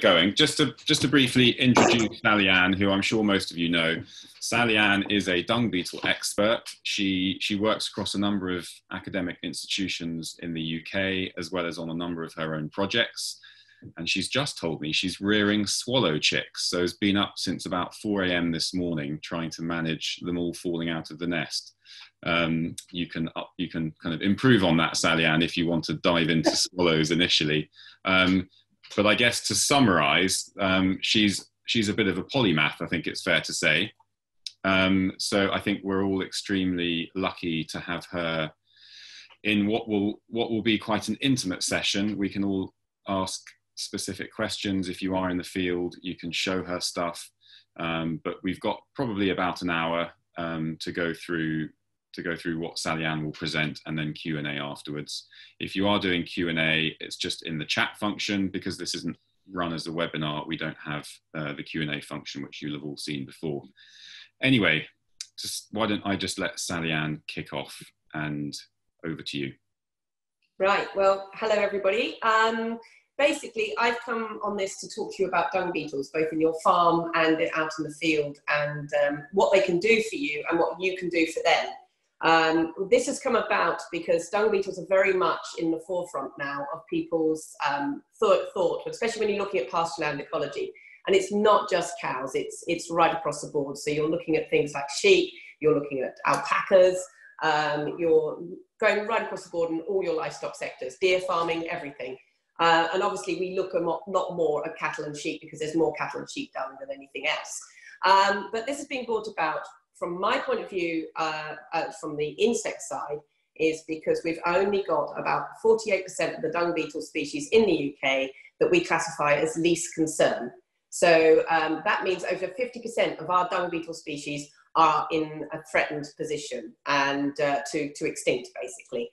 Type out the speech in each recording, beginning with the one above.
going, just to briefly introduce Sally-Ann, who I'm sure most of you know. Sally-Ann is a dung beetle expert. She works across a number of academic institutions in the UK, as well as on a number of her own projects. And she's just told me she's rearing swallow chicks, so has been up since about 4 AM this morning trying to manage them all falling out of the nest. You can kind of improve on that, Sally-Ann, if you want to dive into swallows initially. But I guess to summarise, she's a bit of a polymath, I think it's fair to say. So I think we're all extremely lucky to have her in what will be quite an intimate session. We can all ask specific questions. If you are in the field, you can show her stuff. But we've got probably about an hour to go through what Sally-Ann will present, and then Q&A afterwards. If you are doing Q&A, it's just in the chat function, because this isn't run as a webinar. We don't have the Q&A function, which you'll have all seen before. Anyway, why don't I just let Sally-Ann kick off, and over to you. Right, well, hello everybody. Basically, I've come on this to talk to you about dung beetles, both in your farm and out in the field, and what they can do for you and what you can do for them. This has come about because dung beetles are very much in the forefront now of people's thought, especially when you're looking at pastureland ecology. And it's not just cows, it's right across the board. So you're looking at things like sheep, you're looking at alpacas, you're going right across the board in all your livestock sectors, deer farming, everything. And obviously we look a lot more at cattle and sheep, because there's more cattle and sheep dung than anything else. But this has been brought about from my point of view, from the insect side, is because we've only got about 48% of the dung beetle species in the UK that we classify as least concern. So that means over 50% of our dung beetle species are in a threatened position and to extinct, basically.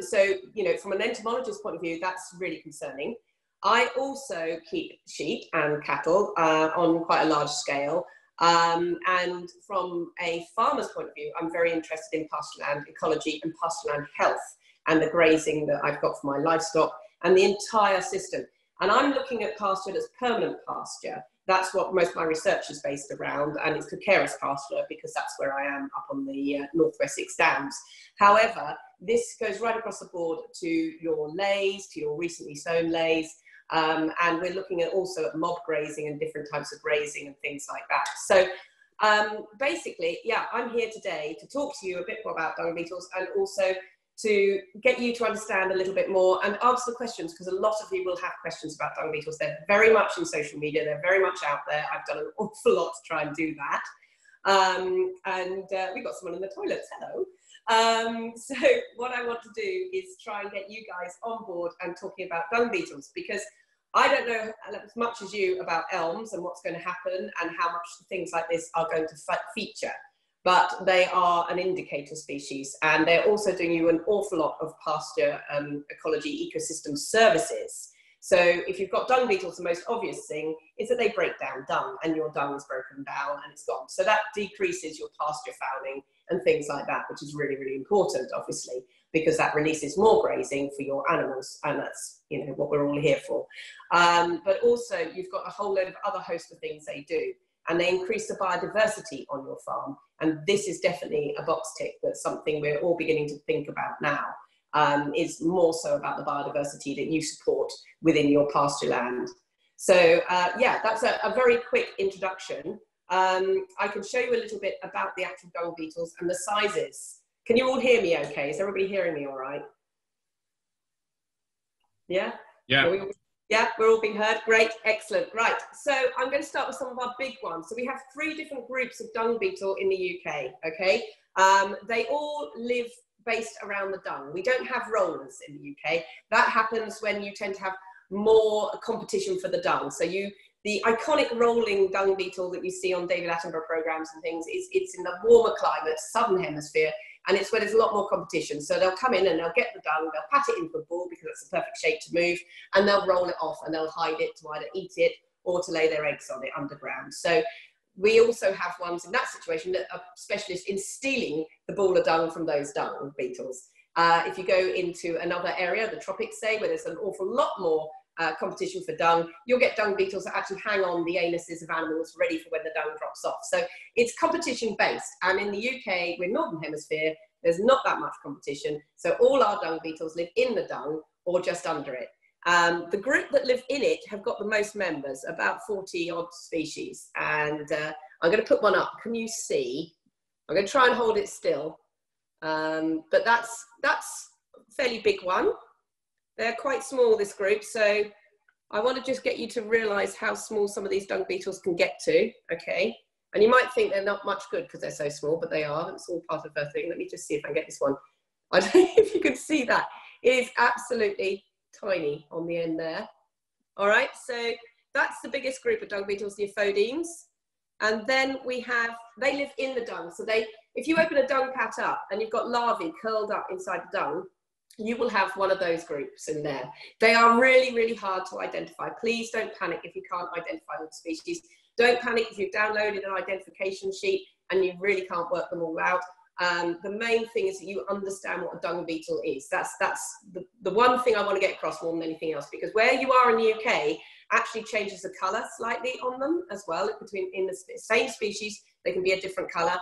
So, you know, from an entomologist's point of view, that's really concerning. I also keep sheep and cattle on quite a large scale. And from a farmer's point of view, I'm very interested in pastureland ecology and pastureland health and the grazing that I've got for my livestock and the entire system. And I'm looking at pasture that's permanent pasture. That's what most of my research is based around, and it's calcareous pasture because that's where I am up on the North Wessex dams. However, this goes right across the board to your lays, to your recently sown lays. And we're looking at also at mob grazing and different types of grazing and things like that. So basically, yeah, I'm here today to talk to you a bit more about dung beetles, and also to get you to understand a little bit more and answer the questions, because a lot of you will have questions about dung beetles. They're very much in social media. They're very much out there. I've done an awful lot to try and do that. We've got someone in the toilets, hello. So what I want to do is try and get you guys on board and talking about dung beetles, because I don't know as much as you about elms and what's going to happen and how much things like this are going to feature, but they are an indicator species, and they're also doing you an awful lot of pasture ecology ecosystem services. So if you've got dung beetles, the most obvious thing is that they break down dung, and your dung is broken down and it's gone. So that decreases your pasture fouling and things like that, which is really, really important, obviously, because that releases more grazing for your animals, and that's, you know, what we're all here for. But also you've got a whole load of other host of things they do, and they increase the biodiversity on your farm. And this is definitely a box tick. That's something we're all beginning to think about now, is more so about the biodiversity that you support within your pasture land. So yeah, that's a very quick introduction. I can show you a little bit about the actual dung beetles and the sizes. Can you all hear me okay? Is everybody hearing me all right? Yeah? Yeah. Yeah, we're all being heard. Great, excellent. Right, so I'm going to start with some of our big ones. So we have 3 different groups of dung beetle in the UK, okay? They all live based around the dung. We don't have rollers in the UK. That happens when you tend to have more competition for the dung. So the iconic rolling dung beetle that you see on David Attenborough programmes and things, it's in the warmer climate, southern hemisphere, and it's where there's a lot more competition. So they'll come in and they'll get the dung, they'll pat it into a ball because it's the perfect shape to move, and they'll roll it off and they'll hide it to either eat it or to lay their eggs on it underground. So we also have ones in that situation that are specialists in stealing the ball of dung from those dung beetles. If you go into another area, the tropics, say, where there's an awful lot more competition for dung. You'll get dung beetles that actually hang on the anuses of animals ready for when the dung drops off. So it's competition based. And in the UK, we're Northern Hemisphere, there's not that much competition. So all our dung beetles live in the dung or just under it. The group that live in it have got the most members, about 40 odd species. And I'm going to put one up. Can you see? I'm going to try and hold it still. But that's a fairly big one. They're quite small, this group. So I want to just get you to realize how small some of these dung beetles can get to. Okay. And you might think they're not much good because they're so small, but they are. It's all part of their thing. Let me just see if I can get this one. I don't know if you can see that. It is absolutely tiny on the end there. All right. So that's the biggest group of dung beetles, the Aphodemes. And then we have, they live in the dung. So they, if you open a dung pat up and you've got larvae curled up inside the dung, you will have one of those groups in there. They are really, really hard to identify. Please don't panic if you can't identify all the species. Don't panic if you've downloaded an identification sheet and you really can't work them all out. The main thing is that you understand what a dung beetle is. That's the one thing I want to get across more than anything else, because where you are in the UK actually changes the colour slightly on them as well. In the same species, they can be a different colour.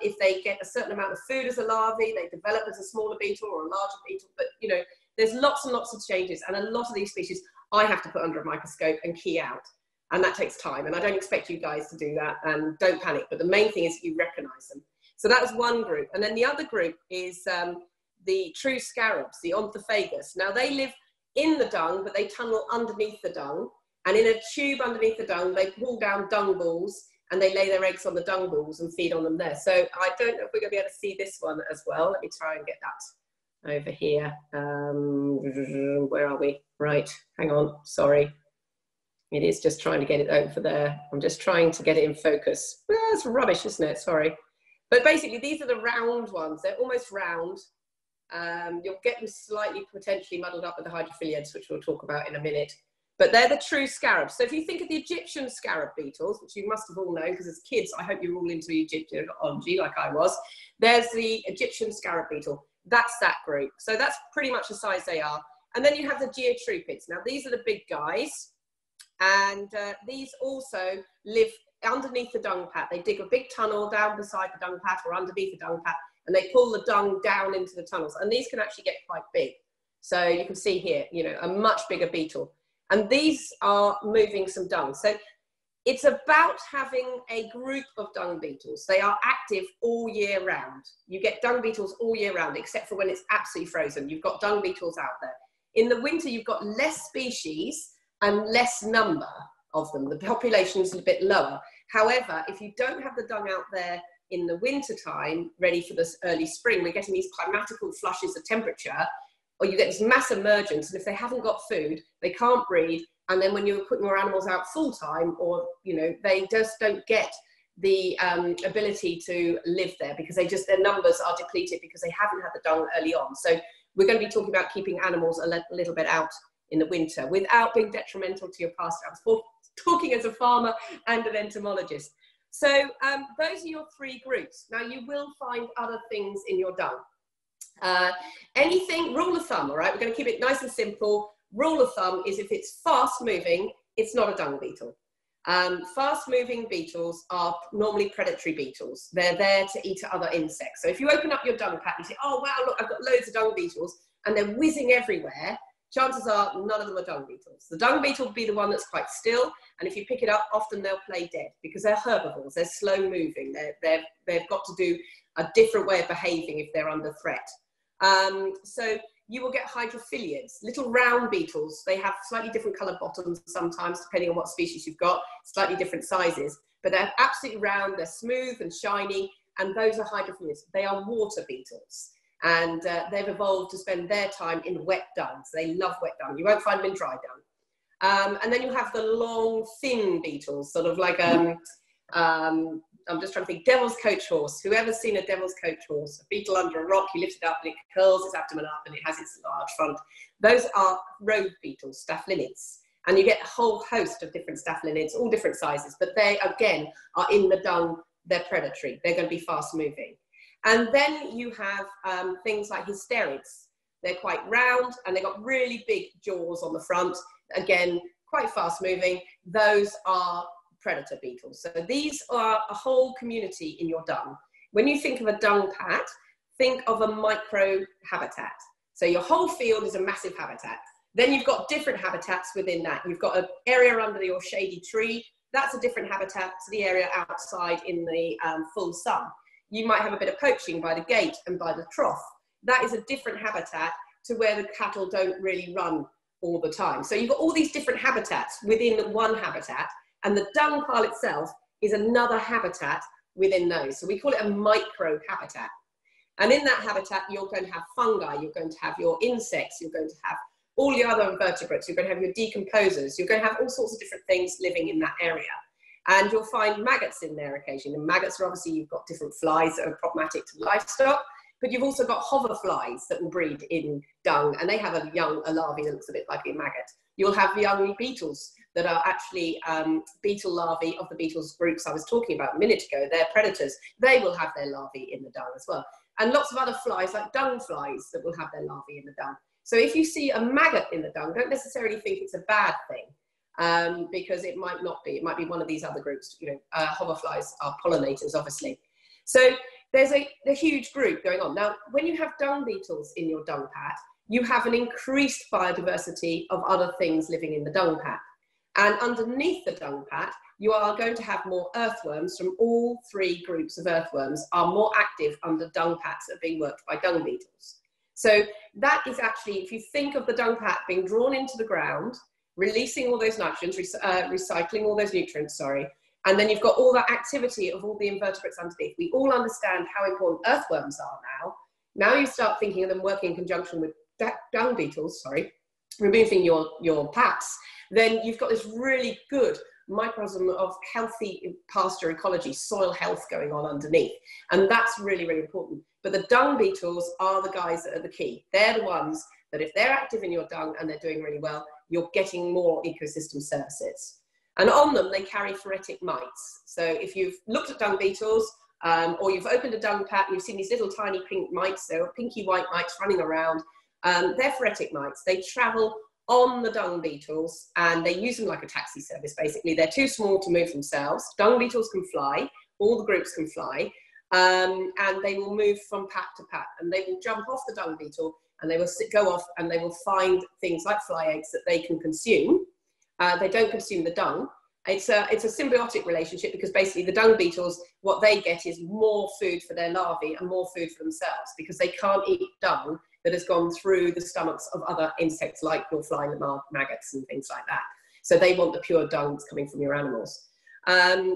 If they get a certain amount of food as a larvae, they develop as a smaller beetle or a larger beetle. But, you know, there's lots and lots of changes. And a lot of these species I have to put under a microscope and key out. And that takes time. And I don't expect you guys to do that. And don't panic. But the main thing is that you recognise them. So that was one group. And then the other group is the true scarabs, the Onthophagus. Now, they live in the dung, but they tunnel underneath the dung. And in a tube underneath the dung, they pull down dung balls and they lay their eggs on the dung balls and feed on them there. So I don't know if we're going to be able to see this one as well. Let me try and get that over here. Where are we? Right. Hang on. Sorry. It is just trying to get it over there. I'm just trying to get it in focus. That's rubbish, isn't it? Sorry. But basically, these are the round ones. They're almost round. You'll get them slightly potentially muddled up with the hydrophiliids, which we'll talk about in a minute. But they're the true scarabs. So if you think of the Egyptian scarab beetles, which you must have all known, because as kids, I hope you're all into Egyptianology like I was, there's the Egyptian scarab beetle. That's that group. So that's pretty much the size they are. And then you have the Geotrupes. Now, these are the big guys. And these also live underneath the dung pat. They dig a big tunnel down beside the dung pat or underneath the dung pat, and they pull the dung down into the tunnels. And these can actually get quite big. So you can see here, you know, a much bigger beetle. And these are moving some dung. So it's about having a group of dung beetles. They are active all year round. You get dung beetles all year round, except for when it's absolutely frozen. You've got dung beetles out there. In the winter, you've got less species and less number of them. The population is a bit lower. However, if you don't have the dung out there in the winter time, ready for this early spring, we're getting these climatical flushes of temperature, or you get this mass emergence, and if they haven't got food, they can't breed, and then when you're putting your animals out full time, or, you know, they just don't get the ability to live there, because they just, their numbers are depleted because they haven't had the dung early on. So we're going to be talking about keeping animals a little bit out in the winter without being detrimental to your pastimes. Talking as a farmer and an entomologist. So those are your three groups. Now, you will find other things in your dung. Anything, rule of thumb, all right? We're going to keep it nice and simple. Rule of thumb is if it's fast moving, it's not a dung beetle. Fast moving beetles are normally predatory beetles. They're there to eat other insects. So if you open up your dung pat and say, oh, wow, look, I've got loads of dung beetles, and they're whizzing everywhere, chances are none of them are dung beetles. The dung beetle will be the one that's quite still, and if you pick it up, often they'll play dead because they're herbivores, they're slow moving, they've got to do a different way of behaving if they're under threat. So you will get hydrophiliids, little round beetles. They have slightly different coloured bottoms sometimes, depending on what species you've got, slightly different sizes, but they're absolutely round, they're smooth and shiny, and those are hydrophiliids. They are water beetles. And they've evolved to spend their time in wet dung. So they love wet dung. You won't find them in dry dung. And then you have the long, thin beetles, sort of like, I'm just trying to think, devil's coach horse. Whoever's seen a devil's coach horse? A beetle under a rock, you lift it up and it curls its abdomen up and it has its large front. Those are rogue beetles, staphylinids. And you get a whole host of different staphylinids, all different sizes. But they, again, are in the dung. They're predatory. They're going to be fast moving. And then you have things like hysterids. They're quite round and they've got really big jaws on the front. again, quite fast moving, those are predator beetles. So these are a whole community in your dung. When you think of a dung pad, think of a micro habitat. So your whole field is a massive habitat. Then you've got different habitats within that. You've got an area under your shady tree. That's a different habitat to the area outside in the full sun. You might have a bit of poaching by the gate and by the trough. That is a different habitat to where the cattle don't really run all the time. So you've got all these different habitats within one habitat, and the dung pile itself is another habitat within those. So we call it a micro habitat. And in that habitat, you're going to have fungi, you're going to have your insects, you're going to have all your other invertebrates, you're going to have your decomposers, you're going to have all sorts of different things living in that area. And you'll find maggots in there occasionally. And maggots are obviously, you've got different flies that are problematic to livestock, but you've also got hover flies that will breed in dung, and they have a young, a larvae that looks a bit like a maggot. You'll have young beetles that are actually beetle larvae of the beetles groups I was talking about a minute ago. They're predators. They will have their larvae in the dung as well. And lots of other flies, like dung flies, that will have their larvae in the dung. So if you see a maggot in the dung, don't necessarily think it's a bad thing, because it might not be. It might be one of these other groups. You know, hoverflies are pollinators, obviously. So there's a huge group going on. Now, when you have dung beetles in your dung pad, you have an increased biodiversity of other things living in the dung pad. And underneath the dung pad, you are going to have more earthworms from all three groups of earthworms are more active under dung pads that are being worked by dung beetles. So that is actually, if you think of the dung pad being drawn into the ground, releasing all those nitrogens, recycling all those nutrients, sorry, and then you've got all that activity of all the invertebrates underneath. We all understand how important earthworms are now. Now you start thinking of them working in conjunction with dung beetles, sorry, removing your paps, then you've got this really good microcosm of healthy pasture ecology, soil health going on underneath. And that's really, really important. But the dung beetles are the guys that are the key. They're the ones that if they're active in your dung and they're doing really well, you're getting more ecosystem services. And on them, they carry phoretic mites. So if you've looked at dung beetles, or you've opened a dung pad and you've seen these little tiny pink mites, they're pinky white mites running around, they're phoretic mites. They travel on the dung beetles and they use them like a taxi service, basically. They're too small to move themselves. Dung beetles can fly, all the groups can fly, and they will move from pat to pat, and they will jump off the dung beetle and they will go off and they will find things like fly eggs that they can consume. They don't consume the dung. It's a symbiotic relationship, because basically the dung beetles, what they get is more food for their larvae and more food for themselves, because they can't eat dung that has gone through the stomachs of other insects like your flying maggots and things like that. So they want the pure dung that's coming from your animals.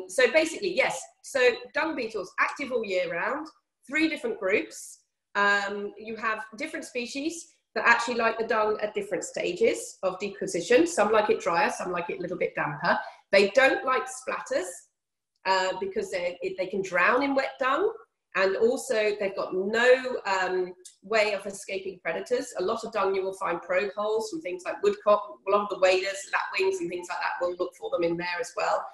So basically, yes, so dung beetles active all year round, three different groups. You have different species that actually like the dung at different stages of decomposition. Some like it drier, some like it a little bit damper. They don't like splatters because they can drown in wet dung, and also they've got no way of escaping predators. A lot of dung you will find probe holes from things like woodcock. A lot of the waders, lapwings and things like that will look for them in there as well.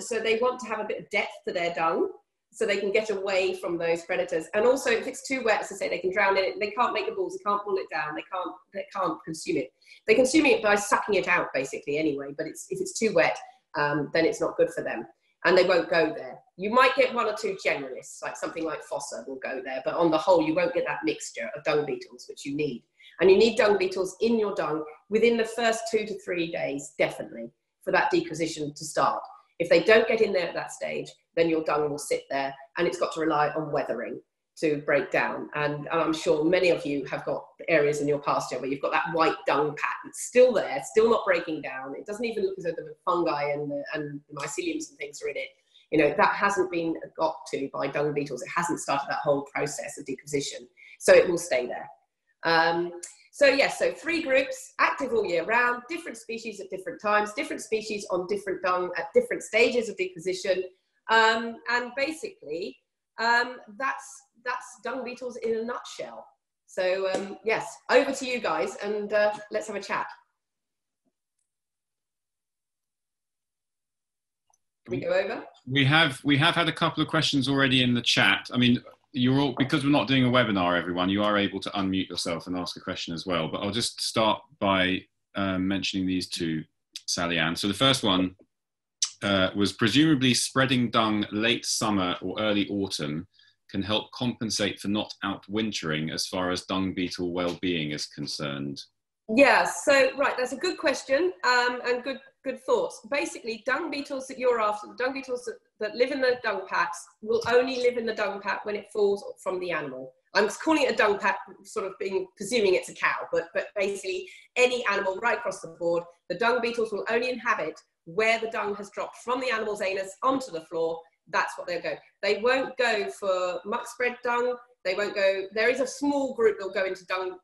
So they want to have a bit of depth to their dung, so they can get away from those predators. And also, if it's too wet, as I say, they can drown in it. They can't make the balls, they can't pull it down, they can't consume it. They're consuming it by sucking it out, basically, anyway, but if it's too wet, then it's not good for them, and they won't go there. You might get one or two generalists, like something like Fossa will go there, but on the whole, you won't get that mixture of dung beetles, which you need. And you need dung beetles in your dung within the first 2 to 3 days, definitely, for that decomposition to start. If they don't get in there at that stage, then your dung will sit there, and it's got to rely on weathering to break down. And I'm sure many of you have got areas in your pasture where you've got that white dung pattern still there, still not breaking down. It doesn't even look as though the fungi and the myceliums and things are in it. You know, that hasn't been got to by dung beetles. It hasn't started that whole process of decomposition. So it will stay there. So yes, so three groups, active all year round, different species at different times, different species on different dung at different stages of decomposition. And basically, that's dung beetles in a nutshell. So yes, over to you guys, and let's have a chat. Can we go over? We have had a couple of questions already in the chat. I mean, you're all, because we're not doing a webinar, everyone, you are able to unmute yourself and ask a question as well. But I'll just start by mentioning these to Sally-Ann. So the first one was presumably spreading dung late summer or early autumn can help compensate for not outwintering as far as dung beetle well-being is concerned. Yeah, so right, that's a good question and good thoughts. Basically, dung beetles that you're after, the dung beetles that live in the dung pats will only live in the dung pat when it falls from the animal. I'm calling it a dung pat, sort of presuming it's a cow, but basically any animal right across the board, the dung beetles will only inhabit where the dung has dropped from the animal's anus onto the floor. That's what they'll go. They won't go for muck spread dung. They won't go, there is a small group that'll go into dung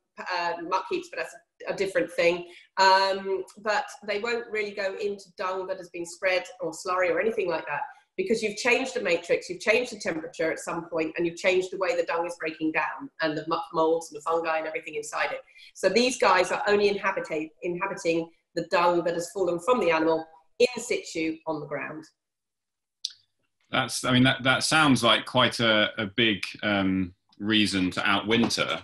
muck heaps, but that's a different thing. But they won't really go into dung that has been spread or slurry or anything like that, because you've changed the matrix, you've changed the temperature at some point, and you've changed the way the dung is breaking down and the muck molds and the fungi and everything inside it. So these guys are only inhabiting the dung that has fallen from the animal in situ on the ground. That's, I mean, that sounds like quite a big reason to outwinter.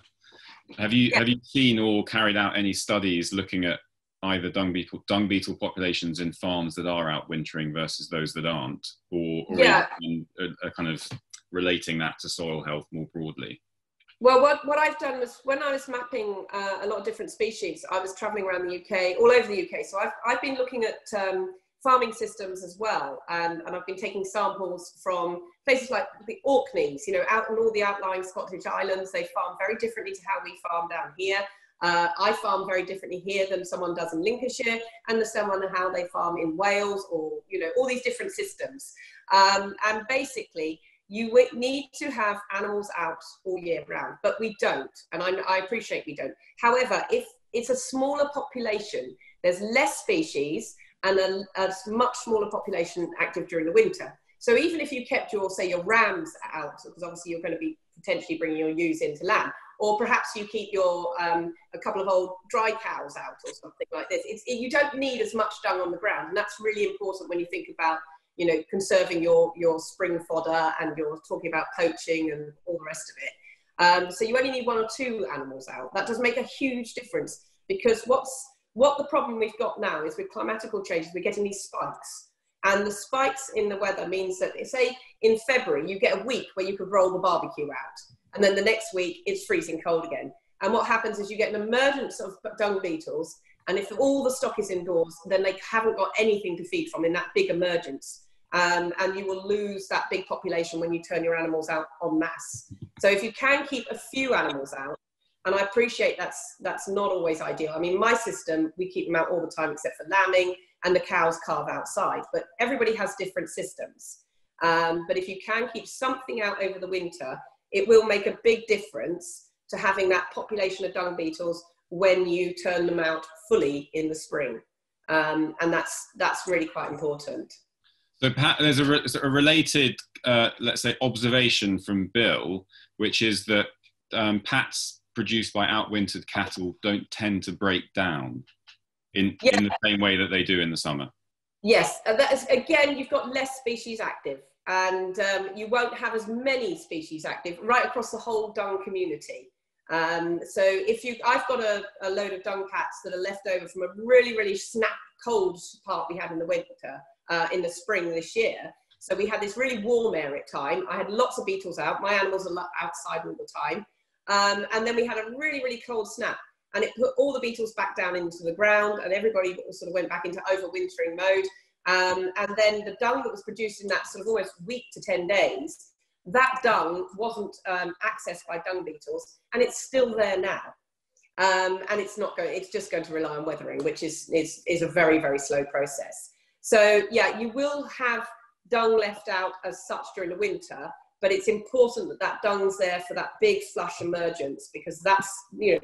Have you seen or carried out any studies looking at either dung beetle populations in farms that are outwintering versus those that aren't, or kind of relating that to soil health more broadly? Well, what I've done was, when I was mapping a lot of different species, I was travelling around the UK, all over the UK. So I've been looking at farming systems as well, and I've been taking samples from places like the Orkneys, you know, out in all the outlying Scottish islands. They farm very differently to how we farm down here. I farm very differently here than someone does in Lincolnshire, and the same on how they farm in Wales, or, you know, all these different systems. And basically, you need to have animals out all year round, but we don't, and I appreciate we don't. However, if it's a smaller population, there's less species, and a much smaller population active during the winter. So even if you kept your, say, your rams out, because obviously you're going to be potentially bringing your ewes into land, or perhaps you keep your a couple of old dry cows out or something like this. You don't need as much dung on the ground, and that's really important when you think about, you know, conserving your spring fodder, and you're talking about poaching and all the rest of it. So you only need one or two animals out. That does make a huge difference, because what the problem we've got now is with climatical changes, we're getting these spikes. And the spikes in the weather means that, say, in February, you get a week where you could roll the barbecue out. And then the next week, it's freezing cold again. And what happens is you get an emergence of dung beetles. And if all the stock is indoors, then they haven't got anything to feed from in that big emergence. And you will lose that big population when you turn your animals out en masse. So if you can keep a few animals out, and I appreciate that's not always ideal. I mean, my system, we keep them out all the time except for lambing, and the cows calve outside, but everybody has different systems. But if you can keep something out over the winter, it will make a big difference to having that population of dung beetles when you turn them out fully in the spring. And that's really quite important. So there's a related, let's say, observation from Bill, which is that pats produced by outwintered cattle don't tend to break down in the same way that they do in the summer. Yes, that is, again, you've got less species active, and you won't have as many species active right across the whole dung community. So if I've got a load of dung pats that are left over from a really, really snap cold part we had in the winter, in the spring this year. So we had this really warm air at time. I had lots of beetles out. My animals are outside all the time. And then we had a really, really cold snap, and it put all the beetles back down into the ground, and everybody sort of went back into overwintering mode. And then the dung that was produced in that sort of almost week to 10 days, that dung wasn't accessed by dung beetles, and it's still there now. And it's not going, it's just going to rely on weathering, which is a very, very slow process. So yeah, you will have dung left out as such during the winter, but it's important that that dung's there for that big flush emergence, because that's, you know,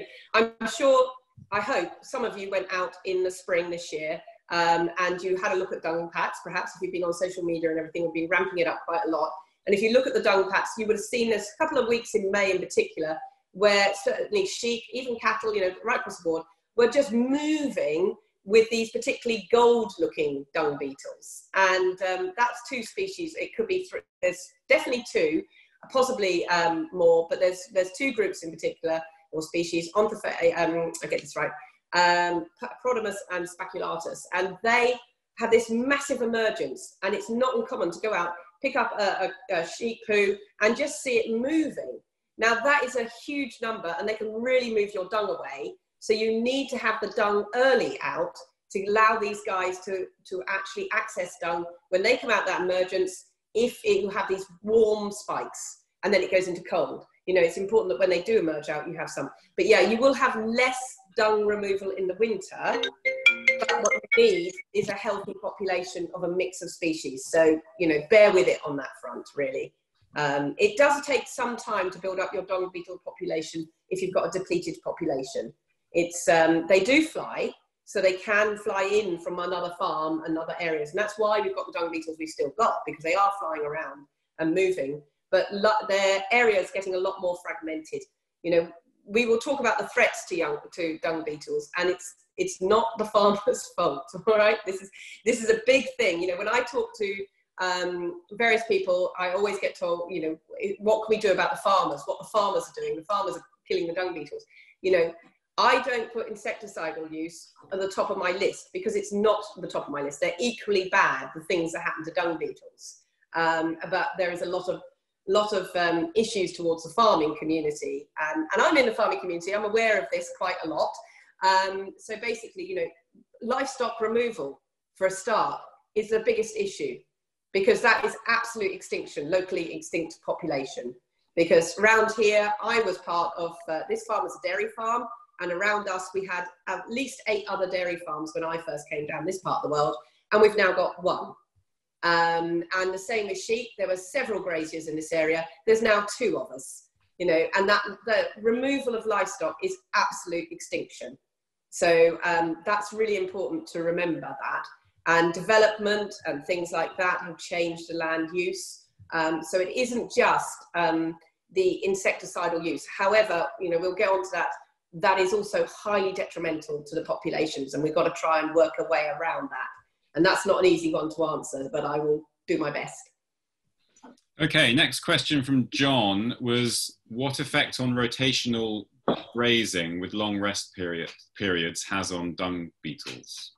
I'm sure, I hope some of you went out in the spring this year and you had a look at dung pats, perhaps if you've been on social media and everything, we've been ramping it up quite a lot. And if you look at the dung pats, you would have seen this a couple of weeks in May in particular, where certainly sheep, even cattle, you know, right across the board, were just moving with these particularly gold-looking dung beetles. And that's two species. It could be three. There's definitely two, possibly more, but there's two groups in particular, or species, Onthophagus, I get this right, Prodromus and Spaculatus, and they had this massive emergence, and it's not uncommon to go out, pick up a sheep poo and just see it moving. Now that is a huge number, and they can really move your dung away, so you need to have the dung early out to allow these guys to actually access dung when they come out that emergence, if you have these warm spikes and then it goes into cold. You know, it's important that when they do emerge out, you have some. But yeah, you will have less dung removal in the winter, but what you need is a healthy population of a mix of species. So, you know, bear with it on that front, really. It does take some time to build up your dung beetle population if you've got a depleted population. It's, they do fly, so they can fly in from another farm and other areas. And that's why we've got the dung beetles we've still got, because they are flying around and moving. But their area is getting a lot more fragmented. You know, we will talk about the threats to dung beetles, and it's not the farmer's fault, all right? This is a big thing. You know, when I talk to various people, I always get told, you know, what can we do about the farmers? What the farmers are doing? The farmers are killing the dung beetles. You know, I don't put insecticidal use at the top of my list because it's not the top of my list. They're equally bad, the things that happen to dung beetles. But there is a lot of issues towards the farming community. And I'm in the farming community, I'm aware of this quite a lot. So basically, you know, livestock removal, for a start, is the biggest issue, because that is absolute extinction, locally extinct population. Because around here, I was part of, this farm was a dairy farm, and around us we had at least 8 other dairy farms when I first came down this part of the world, and we've now got one. And the same as sheep, there were several graziers in this area. There's now 2 of us, you know, and that the removal of livestock is absolute extinction. So that's really important to remember that. And development and things like that have changed the land use. So it isn't just the insecticidal use. However, you know, we'll get on to that. That is also highly detrimental to the populations, and we've got to try and work a way around that. And that's not an easy one to answer, but I will do my best. Okay, next question from John was, what effect on rotational grazing with long rest periods has on dung beetles?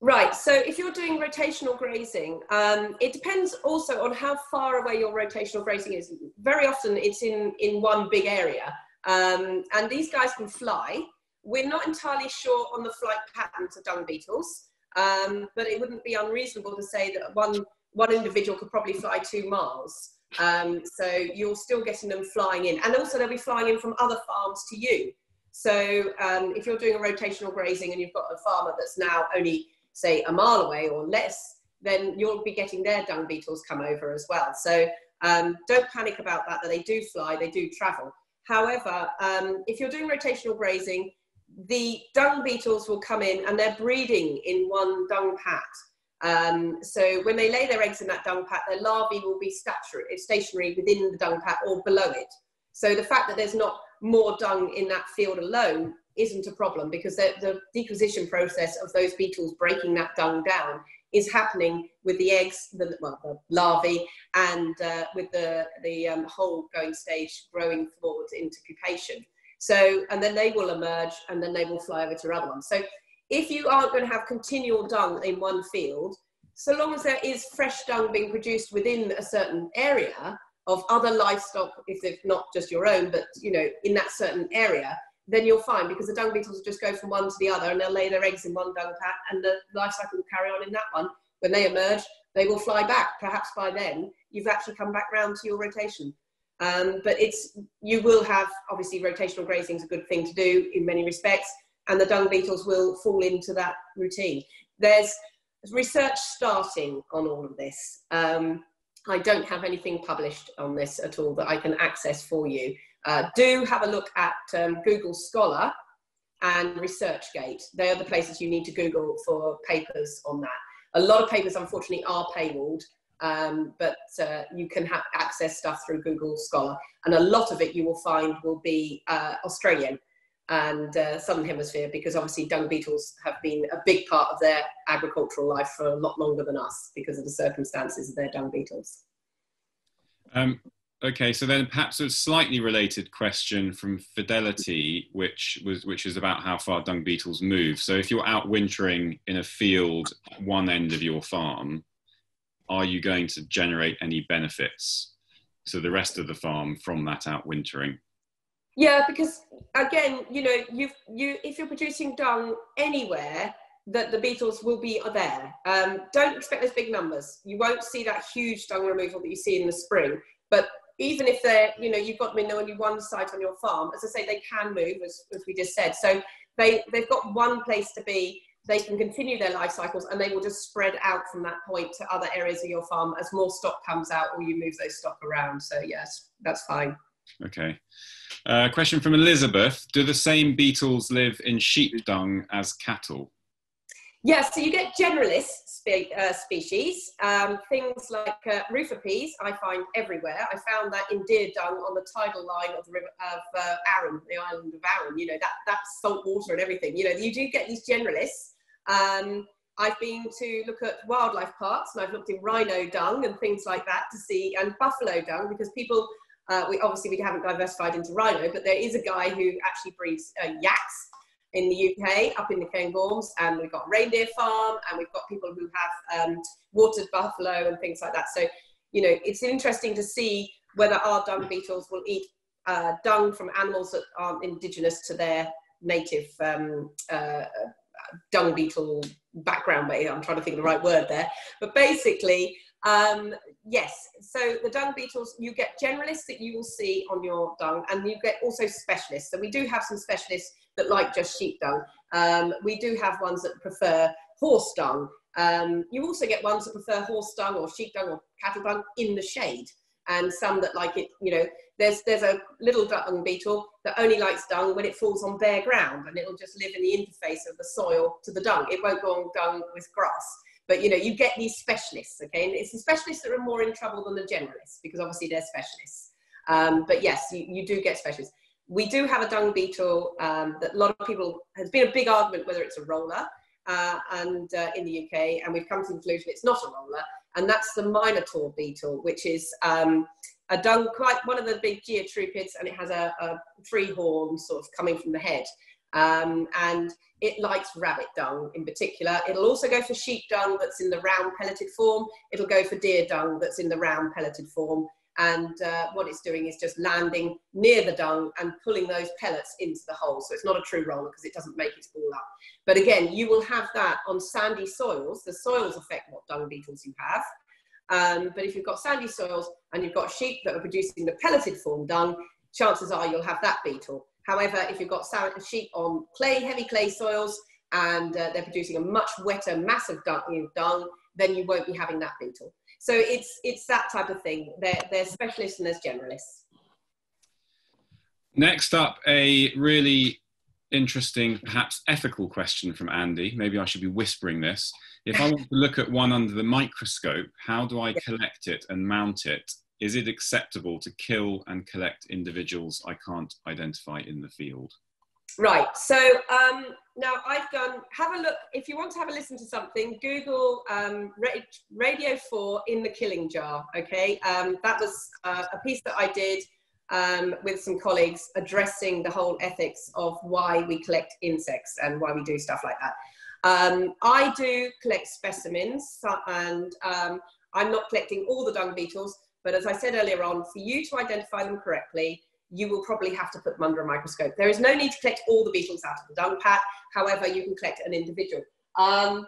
Right, so if you're doing rotational grazing, it depends also on how far away your rotational grazing is. Very often it's in one big area, and these guys can fly. We're not entirely sure on the flight patterns of dung beetles. But it wouldn't be unreasonable to say that one individual could probably fly 2 miles. So you're still getting them flying in. And also they'll be flying in from other farms to you. So if you're doing a rotational grazing and you've got a farmer that's now only, say, a mile away or less, then you'll be getting their dung beetles come over as well. So don't panic about that, they do fly, they do travel. However, if you're doing rotational grazing, the dung beetles will come in and they're breeding in one dung pat. So when they lay their eggs in that dung pat, their larvae will be stationary within the dung pat or below it. So the fact that there's not more dung in that field alone isn't a problem, because the decomposition process of those beetles breaking that dung down is happening with the eggs, the larvae, and with the whole going stage growing forward into pupation. So, and then they will emerge and then they will fly over to another one. So if you aren't going to have continual dung in one field, so long as there is fresh dung being produced within a certain area of other livestock, if it's not just your own, but, you know, in that certain area, then you're fine, because the dung beetles will just go from one to the other and they'll lay their eggs in one dung pat and the life cycle will carry on in that one. When they emerge, they will fly back. Perhaps by then you've actually come back round to your rotation. But you will have, obviously, rotational grazing is a good thing to do in many respects, and the dung beetles will fall into that routine. There's research starting on all of this. I don't have anything published on this at all that I can access for you. Do have a look at Google Scholar and ResearchGate. They are the places you need to Google for papers on that. A lot of papers, unfortunately, are paywalled. But you can have access stuff through Google Scholar, and a lot of it you will find will be Australian and Southern Hemisphere, because obviously dung beetles have been a big part of their agricultural life for a lot longer than us because of the circumstances of their dung beetles. Okay, so then perhaps a slightly related question from Fidelity, which is about how far dung beetles move. So if you're out wintering in a field at one end of your farm, are you going to generate any benefits to the rest of the farm from that out wintering? Yeah, because again, you know, if you're producing dung anywhere, that the beetles will be there. Don't expect those big numbers. You won't see that huge dung removal that you see in the spring. But even if they're, you know, you've got them in only one site on your farm, as I say, they can move, as we just said. So they've got one place to be, they can continue their life cycles, and they will just spread out from that point to other areas of your farm as more stock comes out or you move those stock around. So yes, that's fine. Okay. Question from Elizabeth. Do the same beetles live in sheep dung as cattle? Yes, yeah, so you get generalist species, things like roofer peas I find everywhere. I found that in deer dung on the tidal line of the river of Arran, the island of Arran, you know, that's salt water and everything. You know, you do get these generalists. I've been to look at wildlife parks, and I've looked in rhino dung and things like that to see, and buffalo dung, because people, we haven't diversified into rhino, but there is a guy who actually breeds yaks in the UK, up in the Cairngorms, and we've got reindeer farm, and we've got people who have watered buffalo and things like that. So, you know, it's interesting to see whether our dung beetles will eat dung from animals that aren't indigenous to their native dung beetle background. I'm trying to think of the right word there. But basically, yes, so the dung beetles, you get generalists that you will see on your dung, and you get also specialists. So we do have some specialists that like just sheep dung. We do have ones that prefer horse dung. You also get ones that prefer horse dung or sheep dung or cattle dung in the shade, and some that like it, you know, there's a little dung beetle that only likes dung when it falls on bare ground, and it'll just live in the interface of the soil to the dung. It won't go on dung with grass. But, you know, you get these specialists, okay? And it's the specialists that are more in trouble than the generalists, because obviously they're specialists. But yes, you do get specialists. We do have a dung beetle that a lot of people, has been a big argument whether it's a roller in the UK, and we've come to the conclusion it's not a roller, and that's the minotaur beetle, which is a dung, quite one of the big Geotrupids, and it has a three horns sort of coming from the head. And it likes rabbit dung in particular. It'll also go for sheep dung that's in the round pelleted form. It'll go for deer dung that's in the round pelleted form. And what it's doing is just landing near the dung and pulling those pellets into the hole. So it's not a true roller because it doesn't make its ball up. But again, you will have that on sandy soils. The soils affect what dung beetles you have. But if you've got sandy soils and you've got sheep that are producing the pelleted form dung, chances are you'll have that beetle. However, if you've got sheep on clay, heavy clay soils, and they're producing a much wetter mass of dung, then you won't be having that beetle. So it's that type of thing. There's specialists and there's generalists. Next up, a really interesting, perhaps ethical question from Andy. Maybe I should be whispering this. If I want to look at one under the microscope, how do I collect it and mount it? Is it acceptable to kill and collect individuals I can't identify in the field? Right, so now I've done, have a look, if you want to have a listen to something, Google Radio 4 in the Killing Jar, okay? That was a piece that I did with some colleagues addressing the whole ethics of why we collect insects and why we do stuff like that. I do collect specimens, and I'm not collecting all the dung beetles, but as I said earlier on, for you to identify them correctly, you will probably have to put them under a microscope. There is no need to collect all the beetles out of the dung pat. However, you can collect an individual. How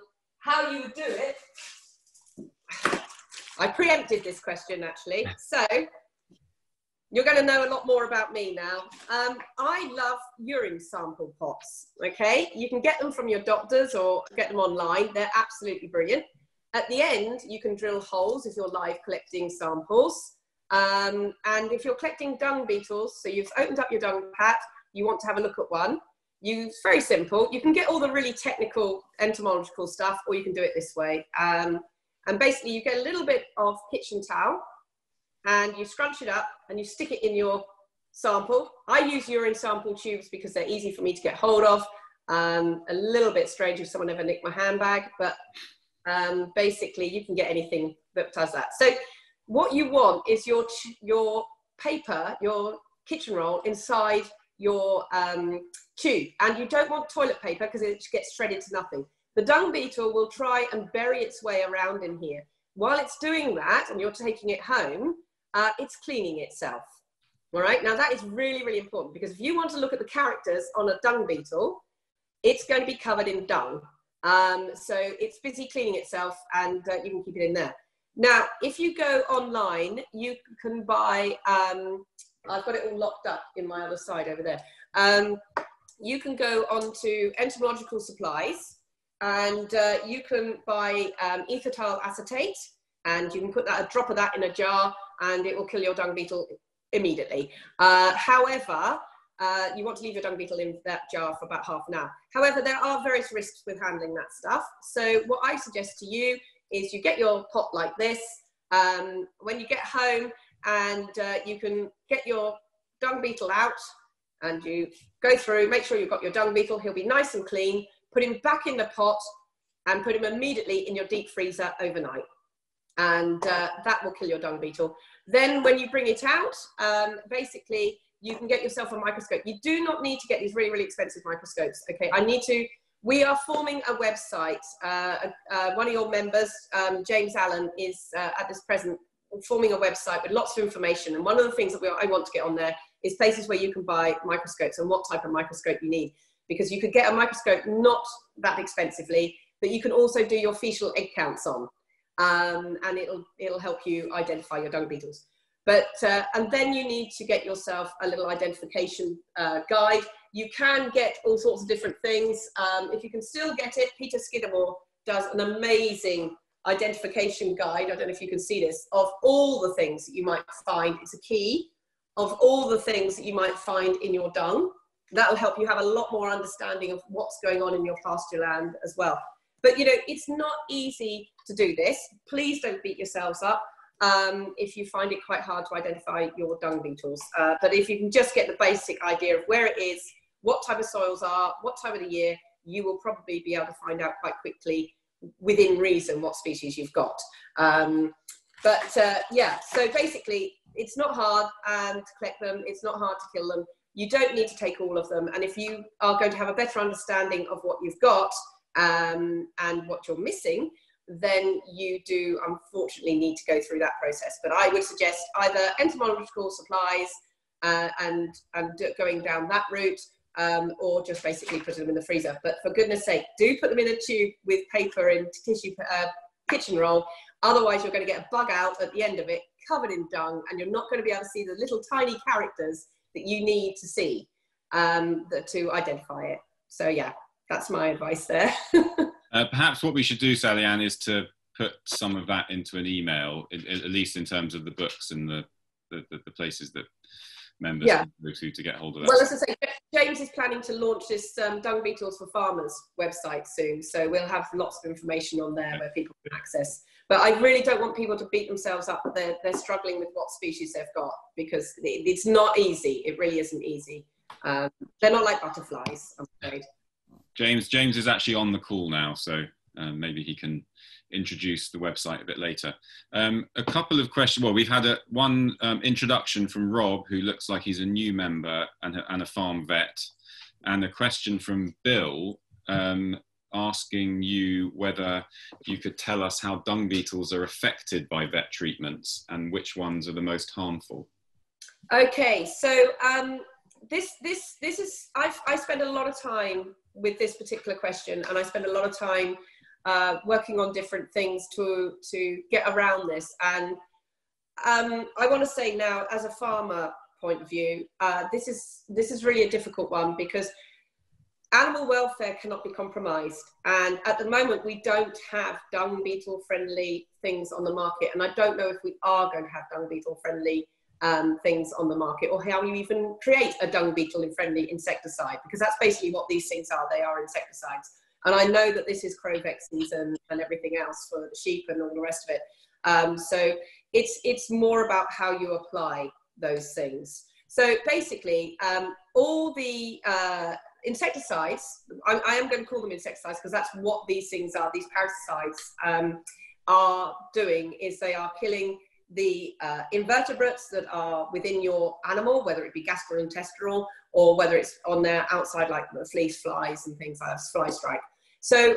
you would do it, I preempted this question actually. So you're going to know a lot more about me now. I love urine sample pots, okay? You can get them from your doctors or get them online. They're absolutely brilliant. At the end, you can drill holes if you're live collecting samples. And if you're collecting dung beetles, so you've opened up your dung pat, you want to have a look at one. It's very simple. You can get all the really technical entomological stuff, or you can do it this way. And basically, you get a little bit of kitchen towel, and you scrunch it up, and you stick it in your sample. I use urine sample tubes because they're easy for me to get hold of. A little bit strange if someone ever nicked my handbag, but... basically you can get anything that does that. So what you want is your paper, your kitchen roll, inside your tube. And you don't want toilet paper because it gets shredded to nothing. The dung beetle will try and bury its way around in here. While it's doing that, and you're taking it home, it's cleaning itself. All right, now that is really, really important, because if you want to look at the characters on a dung beetle, it's going to be covered in dung. So it's busy cleaning itself, and you can keep it in there. Now, if you go online, you can buy, I've got it all locked up in my other side over there. You can go on to entomological supplies, and you can buy ethotyl acetate, and you can put that, a drop of that in a jar, and it will kill your dung beetle immediately. However, you want to leave your dung beetle in that jar for about half an hour. However, there are various risks with handling that stuff. So what I suggest to you is you get your pot like this when you get home, and you can get your dung beetle out, and you go through, make sure you've got your dung beetle, he'll be nice and clean, put him back in the pot, and put him immediately in your deep freezer overnight. And that will kill your dung beetle. Then when you bring it out, basically, you can get yourself a microscope. You do not need to get these really, really expensive microscopes. Okay, we are forming a website. One of your members, James Allen, is at this present forming a website with lots of information. And one of the things that I want to get on there is places where you can buy microscopes and what type of microscope you need. Because you could get a microscope not that expensively, but you can also do your faecal egg counts on. And it'll help you identify your dung beetles. But, and then you need to get yourself a little identification guide. You can get all sorts of different things. If you can still get it, Peter Skidmore does an amazing identification guide, I don't know if you can see this, of all the things that you might find. It's a key of all the things that you might find in your dung. That'll help you have a lot more understanding of what's going on in your pasture land as well. But, you know, it's not easy to do this. Please don't beat yourselves up if you find it quite hard to identify your dung beetles. But if you can just get the basic idea of where it is, what type of soils are, what time of the year, you will probably be able to find out quite quickly, within reason, what species you've got. Yeah, so basically, it's not hard to collect them. It's not hard to kill them. You don't need to take all of them. And if you are going to have a better understanding of what you've got, and what you're missing, then you do unfortunately need to go through that process. But I would suggest either entomological supplies and going down that route, or just basically putting them in the freezer. But for goodness sake, do put them in a tube with paper and tissue, kitchen roll. Otherwise you're going to get a bug out at the end of it covered in dung, and you're not going to be able to see the little tiny characters that you need to see to identify it. So yeah. That's my advice there. Perhaps what we should do, Sally-Ann, is to put some of that into an email, at least in terms of the books and the places that members can go to get hold of that. Well, as I say, James is planning to launch this Dung Beetles for Farmers website soon, so we'll have lots of information on there where people can access. But I really don't want people to beat themselves up that they're struggling with what species they've got, because it's not easy. It really isn't easy. They're not like butterflies, I'm afraid. James is actually on the call now, so maybe he can introduce the website a bit later. A couple of questions. Well, we've had one introduction from Rob, who looks like he's a new member and a farm vet, and a question from Bill asking you whether you could tell us how dung beetles are affected by vet treatments and which ones are the most harmful. Okay, so this is, I spend a lot of time with this particular question, and I spend a lot of time working on different things to get around this. And I want to say now, as a farmer point of view, this is really a difficult one, because animal welfare cannot be compromised. And at the moment, we don't have dung beetle friendly things on the market. And I don't know if we are going to have dung beetle friendly things on the market, or how you even create a dung beetle and friendly insecticide, because that's basically what these things are. They are insecticides. And I know that this is crow vet season and everything else for the sheep and all the rest of it. So it's more about how you apply those things. So basically, all the insecticides, I am going to call them insecticides because that's what these things are, these parasiticides are doing, is they are killing the invertebrates that are within your animal, whether it be gastrointestinal or whether it's on their outside, like the fleas, flies and things like that, fly strike. So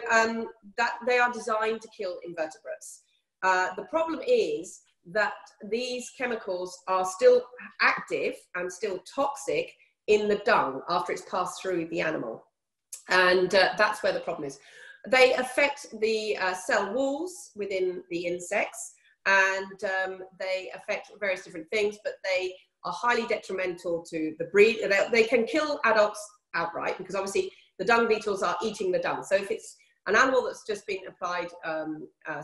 that they are designed to kill invertebrates. The problem is that these chemicals are still active and still toxic in the dung after it's passed through the animal. And that's where the problem is. They affect the cell walls within the insects, and they affect various different things, but they are highly detrimental to the breed. They can kill adults outright, because obviously the dung beetles are eating the dung. So if it's an animal that's just been applied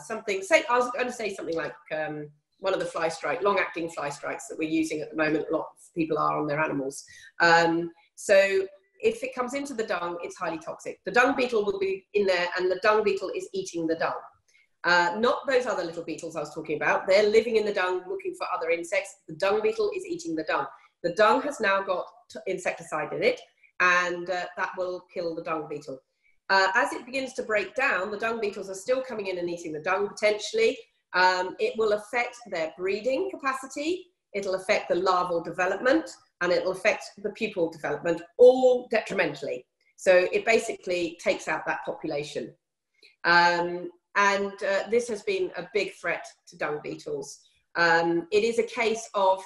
something, say, I was going to say something like one of the fly strike, long-acting fly strikes that we're using at the moment, a lot of people are on their animals. So if it comes into the dung, it's highly toxic. The dung beetle will be in there, and the dung beetle is eating the dung. Not those other little beetles I was talking about. They're living in the dung looking for other insects. The dung beetle is eating the dung. The dung has now got insecticide in it, and that will kill the dung beetle. As it begins to break down, the dung beetles are still coming in and eating the dung potentially. It will affect their breeding capacity. It'll affect the larval development, and it'll affect the pupil development, all detrimentally. So it basically takes out that population. This has been a big threat to dung beetles. It is a case of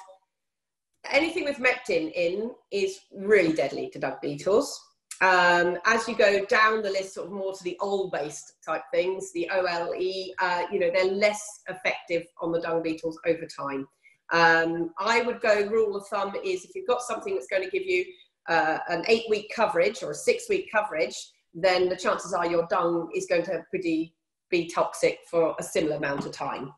anything with mectin in is really deadly to dung beetles. As you go down the list, sort of more to the OL-based type things, the OLE, you know, they're less effective on the dung beetles over time. I would go, rule of thumb is, if you've got something that's going to give you an 8-week coverage or a 6-week coverage, then the chances are your dung is going to be toxic for a similar amount of time.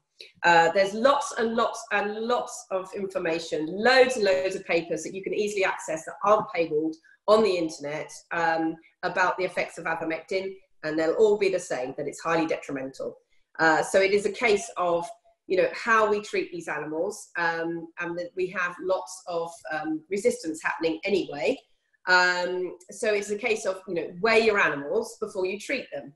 There's lots and lots and lots of information, loads and loads of papers that you can easily access that aren't paywalled on the internet about the effects of avomectin, and they'll all be the same, that it's highly detrimental. So it is a case of, you know, how we treat these animals, and that we have lots of resistance happening anyway. So it's a case of, you know, weigh your animals before you treat them.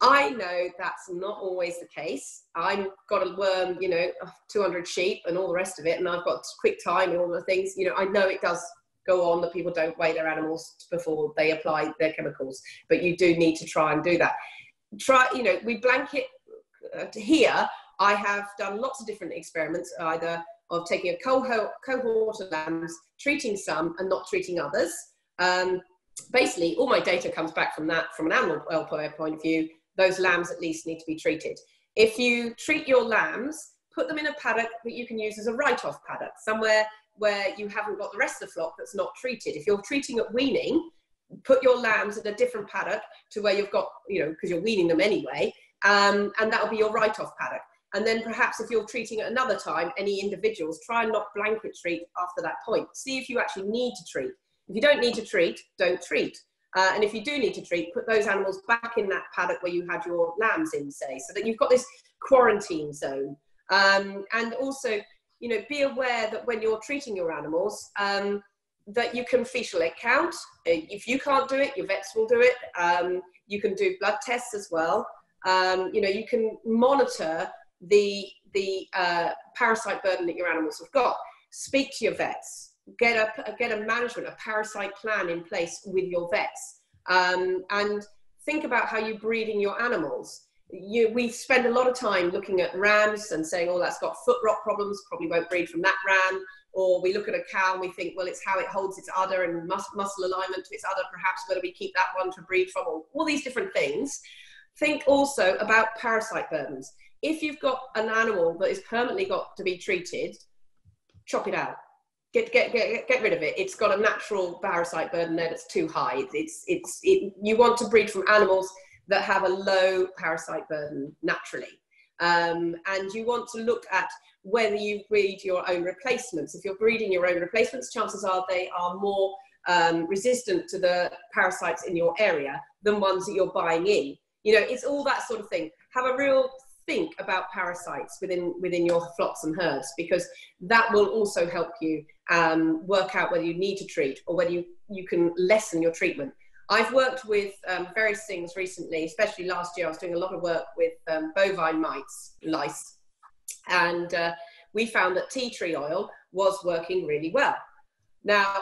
I know that's not always the case. I've got a worm, you know, 200 sheep and all the rest of it, and I've got quick time and all the things. You know, I know it does go on that people don't weigh their animals before they apply their chemicals, but you do need to try and do that. Try, you know, we blanket here. I have done lots of different experiments, either of taking a cohort of lambs, treating some and not treating others. Basically, all my data comes back from that, from an animal welfare point of view. Those lambs at least need to be treated. If you treat your lambs, put them in a paddock that you can use as a write-off paddock, somewhere where you haven't got the rest of the flock that's not treated. If you're treating at weaning, put your lambs at a different paddock to where you've got, you know, because you're weaning them anyway, and that'll be your write-off paddock. And then perhaps if you're treating at another time, any individuals, try and not blanket treat after that point. See if you actually need to treat. If you don't need to treat, don't treat. And if you do need to treat, put those animals back in that paddock where you had your lambs in, say, so that you've got this quarantine zone. And also, you know, be aware that when you're treating your animals, that you can faecal count. If you can't do it, your vets will do it. You can do blood tests as well. You know, you can monitor the parasite burden that your animals have got. Speak to your vets. Get a management, a parasite plan in place with your vets, and think about how you're breeding your animals. We spend a lot of time looking at rams and saying, oh, that's got foot rot problems, probably won't breed from that ram. Or we look at a cow and we think, well, it's how it holds its udder and muscle alignment to its udder, perhaps whether we keep that one to breed from, or all these different things. Think also about parasite burdens. If you've got an animal that is permanently got to be treated, chop it out. Get rid of it. It's got a natural parasite burden there that's too high. You want to breed from animals that have a low parasite burden naturally. And you want to look at whether you breed your own replacements. If you're breeding your own replacements, chances are they are more resistant to the parasites in your area than ones that you're buying in. You know, it's all that sort of thing. Have a real think about parasites within your flocks and herds, because that will also help you work out whether you need to treat or whether you can lessen your treatment. I've worked with various things recently, especially last year. I was doing a lot of work with bovine mites, lice, and we found that tea tree oil was working really well. Now,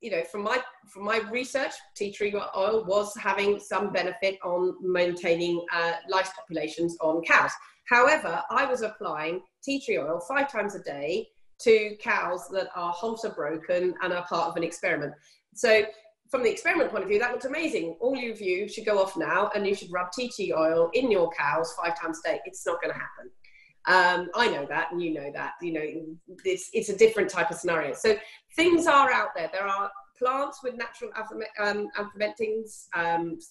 you know, from my research, tea tree oil was having some benefit on maintaining lice populations on cows. However, I was applying tea tree oil 5 times a day to cows that are halter broken and are part of an experiment. So from the experiment point of view, that looked amazing. All of you should go off now and you should rub tea tree oil in your cows 5 times a day. It's not going to happen. I know that, and you know that. You know, it's a different type of scenario. So things are out there. There are plants with natural amphimentines,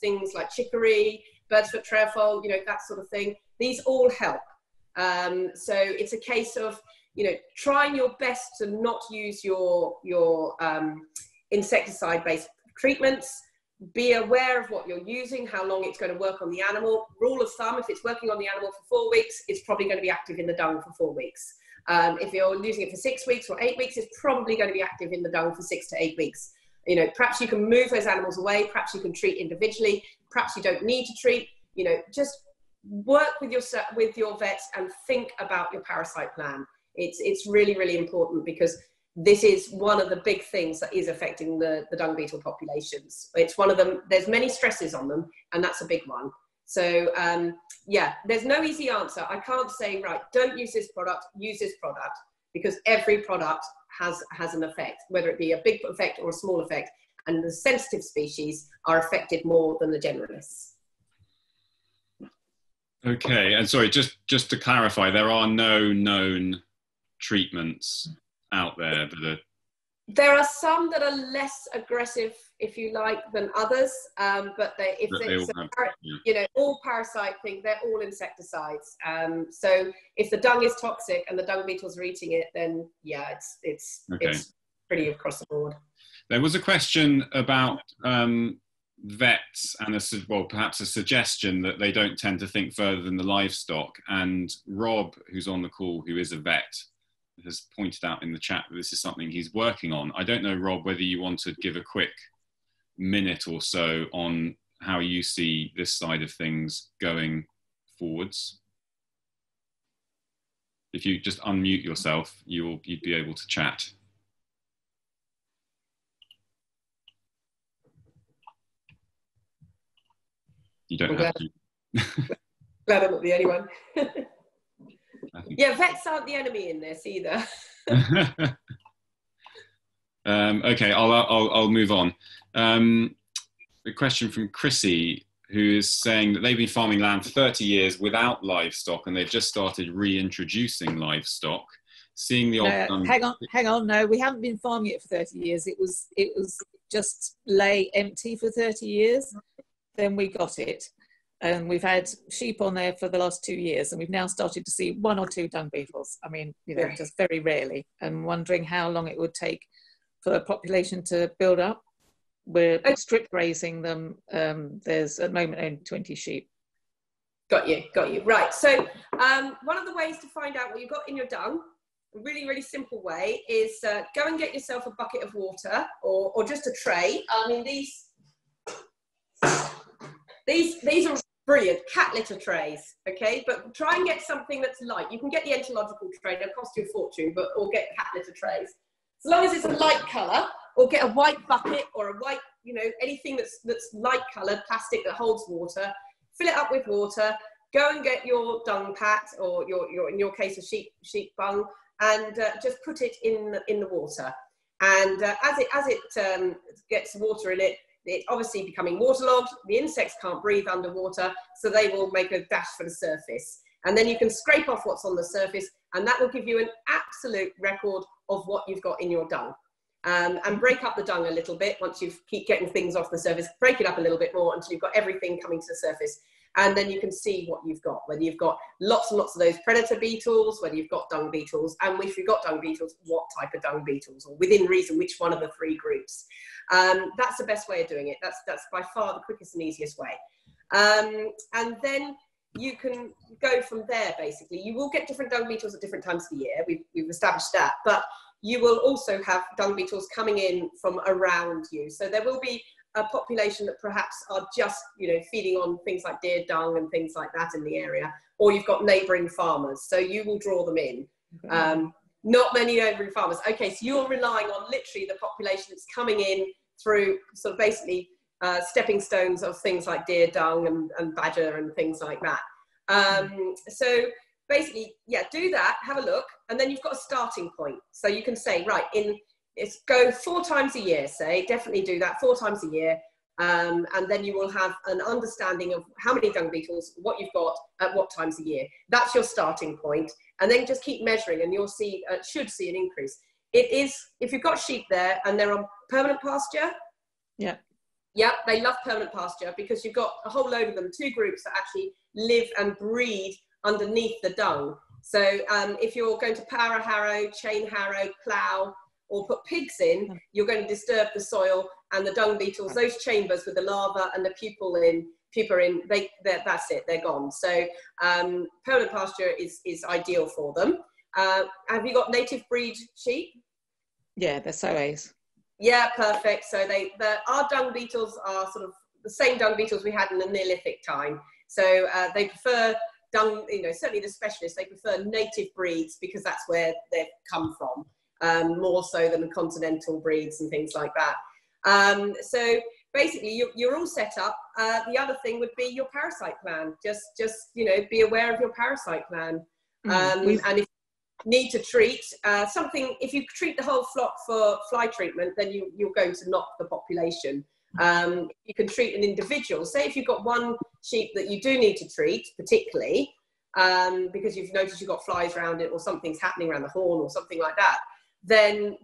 things like chicory, bird's foot trefoil, you know, that sort of thing. These all help. So it's a case of, you know, trying your best to not use your insecticide-based treatments. Be aware of what you're using, how long it's going to work on the animal. Rule of thumb, if it's working on the animal for 4 weeks, it's probably going to be active in the dung for 4 weeks. If you're using it for 6 weeks or 8 weeks, it's probably going to be active in the dung for 6 to 8 weeks. You know, perhaps you can move those animals away, perhaps you can treat individually, perhaps you don't need to treat, you know, just work with your vets and think about your parasite plan. It's really, really important, because this is one of the big things that is affecting the dung beetle populations. It's one of them. There's many stresses on them, and that's a big one. So yeah, there's no easy answer. I can't say, right, don't use this product, because every product has an effect, whether it be a big effect or a small effect. And the sensitive species are affected more than the generalists. Okay, and sorry, just to clarify, there are no known treatments out there that are... There are some that are less aggressive, if you like, than others, but all parasite thing, they're all insecticides. So if the dung is toxic and the dung beetles are eating it, then yeah, it's pretty across the board. There was a question about vets and perhaps a suggestion that they don't tend to think further than the livestock. And Rob, who's on the call, who is a vet, has pointed out in the chat that this is something he's working on. I don't know, Rob, whether you want to give a quick minute or so on how you see this side of things going forwards. If you just unmute yourself, you'd be able to chat. You don't have to. Glad I'm not the only one. Yeah, vets aren't the enemy in this either. Okay, I'll move on. A question from Chrissy, who is saying that they've been farming land for 30 years without livestock, and they've just started reintroducing livestock. Seeing the hang on, no, we haven't been farming it for 30 years. It was just lay empty for 30 years. Then we got it, and we've had sheep on there for the last 2 years, and we've now started to see 1 or 2 dung beetles. I mean, you know, yeah, just very rarely, and wondering how long it would take for a population to build up. We're strip grazing them. There's at the moment only 20 sheep. Got you. Right, so one of the ways to find out what you've got in your dung, a really, really simple way, is go and get yourself a bucket of water, or just a tray. I mean, these are brilliant cat litter trays, okay? But try and get something that's light. You can get the entomological tray, they'll cost you a fortune, or get cat litter trays. As long as it's a light colour, or get a white bucket or a white, you know, anything that's light coloured, plastic that holds water, fill it up with water, go and get your dung pat, or your in your case, a sheep bung, and just put it in the water. And as it gets water in it, it's obviously becoming waterlogged. The insects can't breathe underwater, so they will make a dash for the surface. And then you can scrape off what's on the surface, and that will give you an absolute record of what you've got in your dung. And break up the dung a little bit. Once you keep getting things off the surface, break it up a little bit more until you've got everything coming to the surface. And then you can see what you've got, whether you've got lots and lots of those predator beetles, whether you've got dung beetles, and if you've got dung beetles, what type of dung beetles, or within reason, which one of the 3 groups. That's the best way of doing it. That's by far the quickest and easiest way. And then you can go from there, basically. You will get different dung beetles at different times of the year. We've established that. But you will also have dung beetles coming in from around you. So there will be a population that perhaps are just, you know, feeding on things like deer dung and things like that in the area, or you've got neighbouring farmers, so you will draw them in. Not many ovary farmers. Okay, so you're relying on literally the population that's coming in through sort of basically stepping stones of things like deer dung and badger and things like that. So basically, yeah, do that, have a look, and then you've got a starting point. So you can say, right, go 4 times a year, say, definitely do that 4 times a year. And then you will have an understanding of how many dung beetles, what you've got at what times a year. That's your starting point. And then just keep measuring and you'll see, should see an increase. It is, if you've got sheep there and they're on permanent pasture. Yeah. Yeah, they love permanent pasture because you've got a whole load of them, 2 groups that actually live and breed underneath the dung. So if you're going to power harrow, chain harrow, plough, or put pigs in, you're going to disturb the soil and the dung beetles, those chambers with the larva and the pupa in, that's it, they're gone. So permanent pasture is ideal for them. Have you got native breed sheep? Yeah, they're sows. Yeah, perfect. So our dung beetles are sort of the same dung beetles we had in the Neolithic time. So they prefer dung, you know, certainly the specialists, they prefer native breeds because that's where they've come from. More so than the continental breeds and things like that. So basically you're all set up. The other thing would be your parasite plan. Just you know, be aware of your parasite plan. And if you need to treat something, if you treat the whole flock for fly treatment, then you're going to knock the population. You can treat an individual. Say if you've got one sheep that you do need to treat particularly, because you've noticed you've got flies around it or something's happening around the horn or something like that, then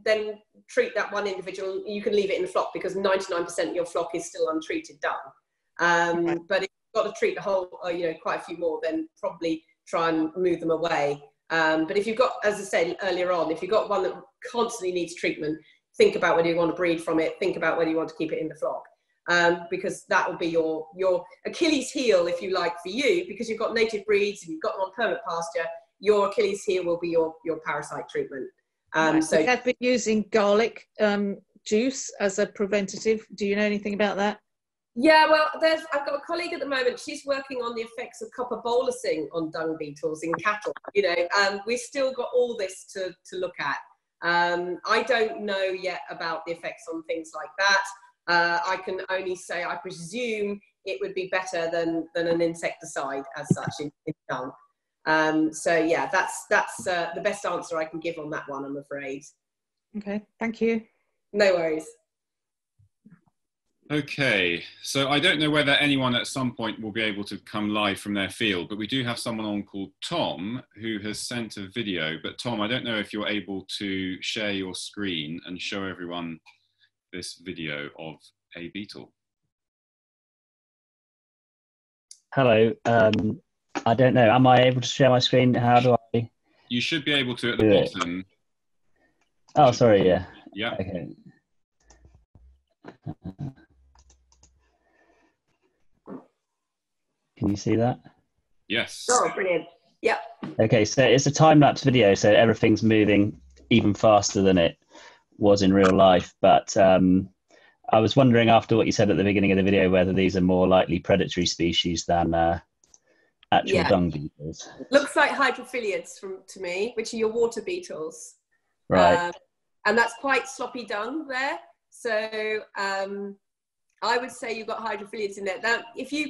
treat that one individual. You can leave it in the flock because 99% of your flock is still untreated dung. But if you've got to treat the whole, you know, quite a few more, then probably try and move them away. But if you've got, as I said earlier on, if you've got one that constantly needs treatment, think about whether you want to breed from it, think about whether you want to keep it in the flock. Because that will be your Achilles heel, if you like, for you, because you've got native breeds and you've got them on permanent pasture, your Achilles heel will be your parasite treatment. So I've been using garlic juice as a preventative. Do you know anything about that? Yeah, well, I've got a colleague at the moment. She's working on the effects of copper bolusing on dung beetles in cattle. You know, we've still got all this to look at. I don't know yet about the effects on things like that. I can only say I presume it would be better than an insecticide as such in dung. So yeah, that's the best answer I can give on that one, I'm afraid. Okay, thank you. No worries. Okay, so I don't know whether anyone at some point will be able to come live from their field, but we do have someone on called Tom who has sent a video. But Tom, I don't know if you're able to share your screen and show everyone this video of a beetle. Hello. I don't know. Am I able to share my screen? How do I? You should be able to at the bottom. Oh, sorry. Yeah. Yeah. Okay. Can you see that? Yes. Oh, brilliant. Yeah. Okay. So it's a time-lapse video. So everything's moving even faster than it was in real life. But I was wondering after what you said at the beginning of the video, whether these are more likely predatory species than actual dung beetles. Looks like hydrophilids to me, which are your water beetles. Right. And that's quite sloppy dung there. So I would say you've got hydrophilids in there. Now, if you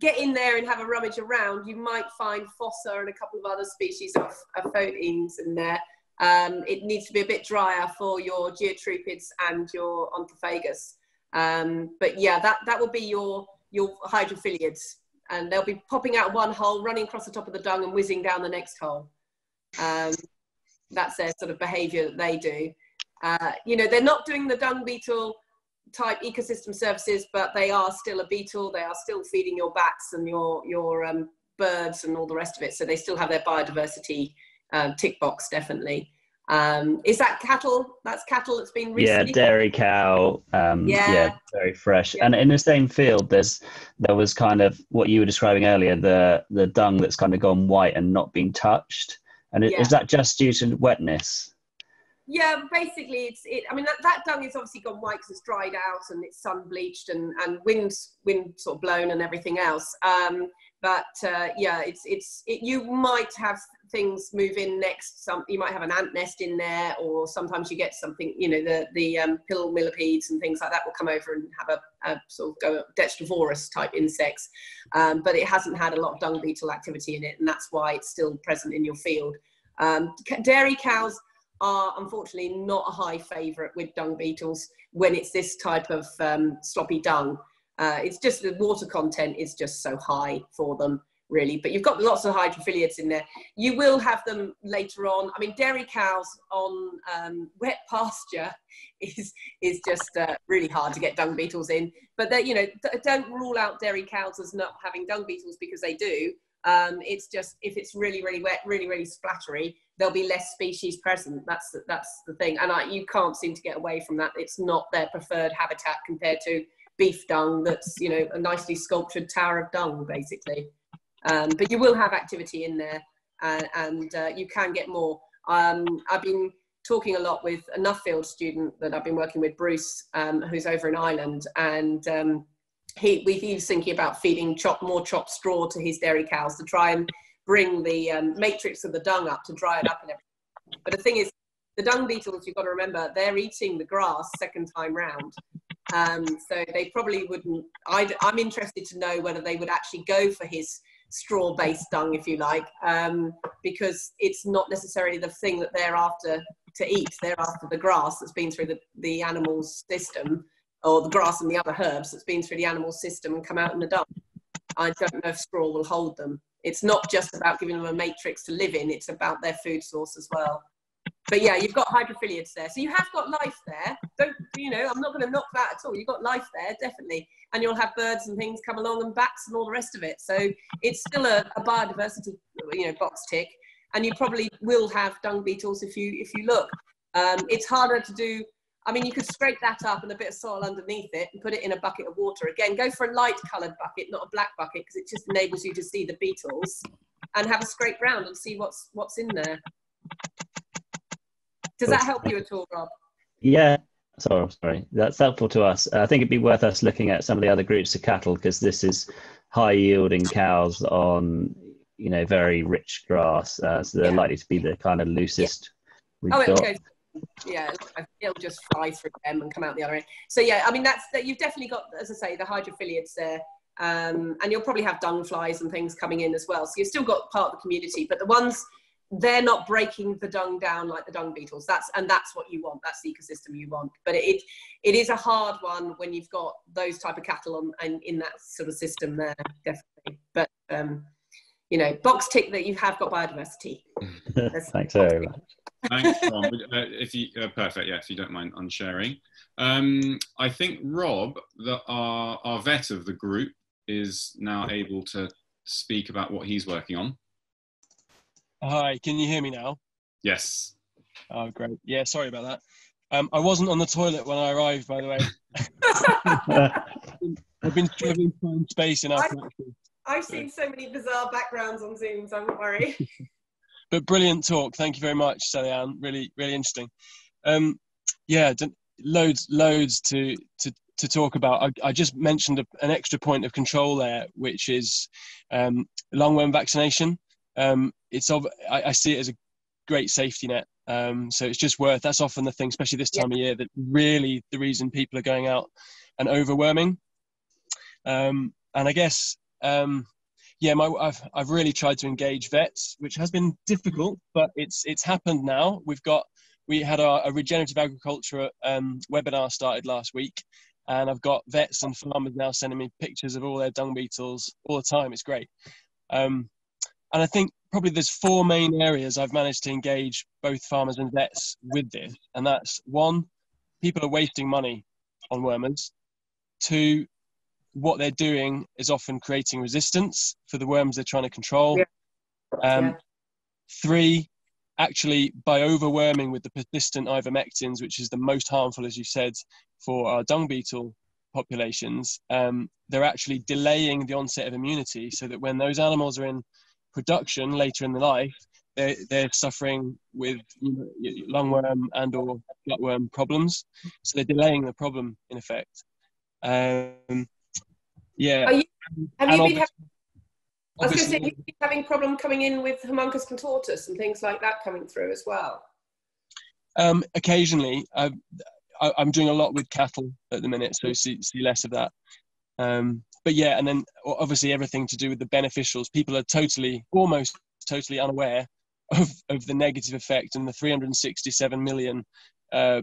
get in there and have a rummage around, you might find Fossa and a couple of other species of photenes in there. It needs to be a bit drier for your Geotrupes and your Onthophagus. But yeah, that will be your hydrophilids. And they'll be popping out one hole, running across the top of the dung and whizzing down the next hole. That's their sort of behaviour that they do. You know, they're not doing the dung beetle type ecosystem services, but they are still a beetle. They are still feeding your bats and your birds and all the rest of it. So they still have their biodiversity tick box, definitely. Is that cattle? That's cattle that's been recently. Yeah, dairy cow. Yeah, very fresh. Yeah. And in the same field, there was kind of what you were describing earlier, the dung that's kind of gone white and not been touched. And is that just due to wetness? Yeah, basically, I mean, that dung is obviously gone white because it's dried out and it's sun bleached and wind sort of blown and everything else. But yeah, you might have things move in next. You might have an ant nest in there, or sometimes you get something, you know, the pill millipedes and things like that will come over and have a sort of go dextrivorous type insects. But it hasn't had a lot of dung beetle activity in it, and that's why it's still present in your field. Dairy cows are unfortunately not a high favourite with dung beetles when it's this type of sloppy dung. It's just the water content is just so high for them, really. But you've got lots of hydrophiliids in there. You will have them later on. I mean, dairy cows on wet pasture is just really hard to get dung beetles in. But you know, don't rule out dairy cows as not having dung beetles, because they do. It's just if it's really, really wet, really, really splattery, there'll be less species present. That's the thing. And you can't seem to get away from that. It's not their preferred habitat compared to beef dung, that's, you know, a nicely sculptured tower of dung, basically. But you will have activity in there, and you can get more. I've been talking a lot with a Nuffield student that I've been working with, Bruce, who's over in Ireland, and he was thinking about feeding more chopped straw to his dairy cows to try and bring the matrix of the dung up to dry it up and everything. But the thing is, the dung beetles, you've got to remember, they're eating the grass second time round. So they probably wouldn't. I'm interested to know whether they would actually go for his straw-based dung, if you like, because it's not necessarily the thing that they're after to eat. They're after the grass that's been through the animal's system, or the grass and the other herbs that's been through the animal's system and come out in the dung. I don't know if straw will hold them. It's not just about giving them a matrix to live in, it's about their food source as well. But yeah, you've got hydrophiliids there. So you have got life there. Don't, you know, I'm not going to knock that at all. You've got life there, definitely. And you'll have birds and things come along, and bats and all the rest of it. So it's still a biodiversity, you know, box tick. And you probably will have dung beetles if you look. It's harder to do. I mean, you could scrape that up and a bit of soil underneath it and put it in a bucket of water. Again, go for a light coloured bucket, not a black bucket, because it just enables you to see the beetles, and have a scrape round and see what's in there. Does that help you at all, Rob? Yeah, sorry. That's helpful to us. I think it'd be worth us looking at some of the other groups of cattle, because this is high-yielding cows on, you know, very rich grass. So they're likely to be the kind of loosest. Yeah. It'll just fly through them and come out the other end. So yeah, I mean, you've definitely got, as I say, the hydrophiliids there, and you'll probably have dung flies and things coming in as well. So you've still got part of the community, but the ones. They're not breaking the dung down like the dung beetles. That's what you want. That's the ecosystem you want. But it is a hard one when you've got those type of cattle and in that sort of system there, definitely. But you know, box tick that you have got biodiversity. Thanks very much. Thanks, Ron. Perfect. Yeah, if you don't mind unsharing. I think Rob, our vet of the group, is now able to speak about what he's working on. Hi, can you hear me now? Yes. Oh, great. Yeah, sorry about that. I wasn't on the toilet when I arrived, by the way. I've been struggling to find space in our collection. I've seen so many bizarre backgrounds on Zoom, so don't worry. But brilliant talk. Thank you very much, Sally-Ann. Really, really interesting. Yeah, loads to talk about. I just mentioned an extra point of control there, which is lungworm vaccination. I see it as a great safety net. So it's just that's often the thing, especially this time of year, that really the reason people are going out and overworming. And I guess, I've really tried to engage vets, which has been difficult, but it's happened now. We had a regenerative agriculture webinar started last week, and I've got vets and farmers now sending me pictures of all their dung beetles all the time. It's great. And I think probably there's four main areas I've managed to engage both farmers and vets with this. And that's one, people are wasting money on wormers. Two, what they're doing is often creating resistance for the worms they're trying to control. Three, actually by overworming with the persistent ivermectins, which is the most harmful, as you said, for our dung beetle populations, they're actually delaying the onset of immunity, so that when those animals are in production later in the life, they're suffering with lungworm and or gutworm problems, so they're delaying the problem in effect. Have you been I was going to say, you've been having a problem coming in with homuncus contortus and things like that coming through as well. Occasionally. I'm doing a lot with cattle at the minute, so see less of that. But yeah, and then obviously everything to do with the beneficials. People are almost totally unaware of the negative effect and the £367 million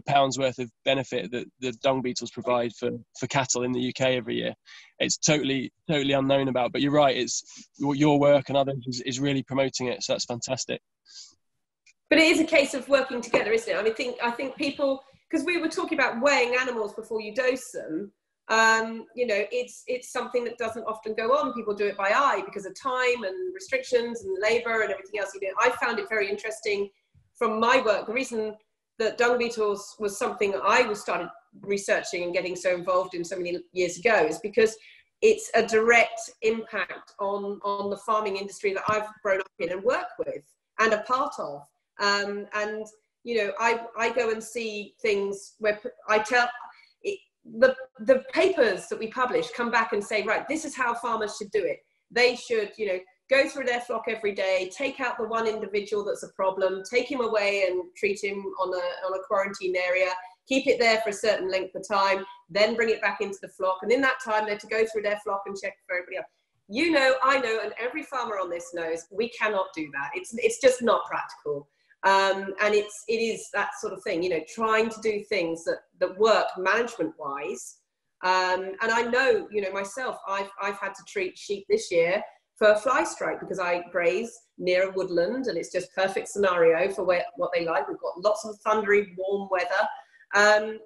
pounds worth of benefit that the dung beetles provide for cattle in the UK every year. It's totally unknown about, but you're right, it's your work and others is really promoting it, so that's fantastic. But it is a case of working together, isn't it? I mean, I think people, because we were talking about weighing animals before you dose them, you know, it's something that doesn't often go on. People do it by eye because of time and restrictions and labour and everything else. You know, I found it very interesting from my work. The reason that dung beetles was something I started researching and getting so involved in so many years ago is because it's a direct impact on the farming industry that I've grown up in and work with and a part of. And, you know, I go and see things where I tell... The papers that we publish come back and say, right, this is how farmers should do it. They should, you know, go through their flock every day, take out the one individual that's a problem, take him away and treat him on a quarantine area, keep it there for a certain length of time, then bring it back into the flock. And in that time, they're to go through their flock and check for everybody else. You know, I know, and every farmer on this knows, we cannot do that. It's just not practical. And it is that sort of thing, you know, trying to do things that work management wise. And I know, you know, myself, I've had to treat sheep this year for a fly strike because I graze near a woodland and it's just perfect scenario for what they like. We've got lots of thundery, warm weather. And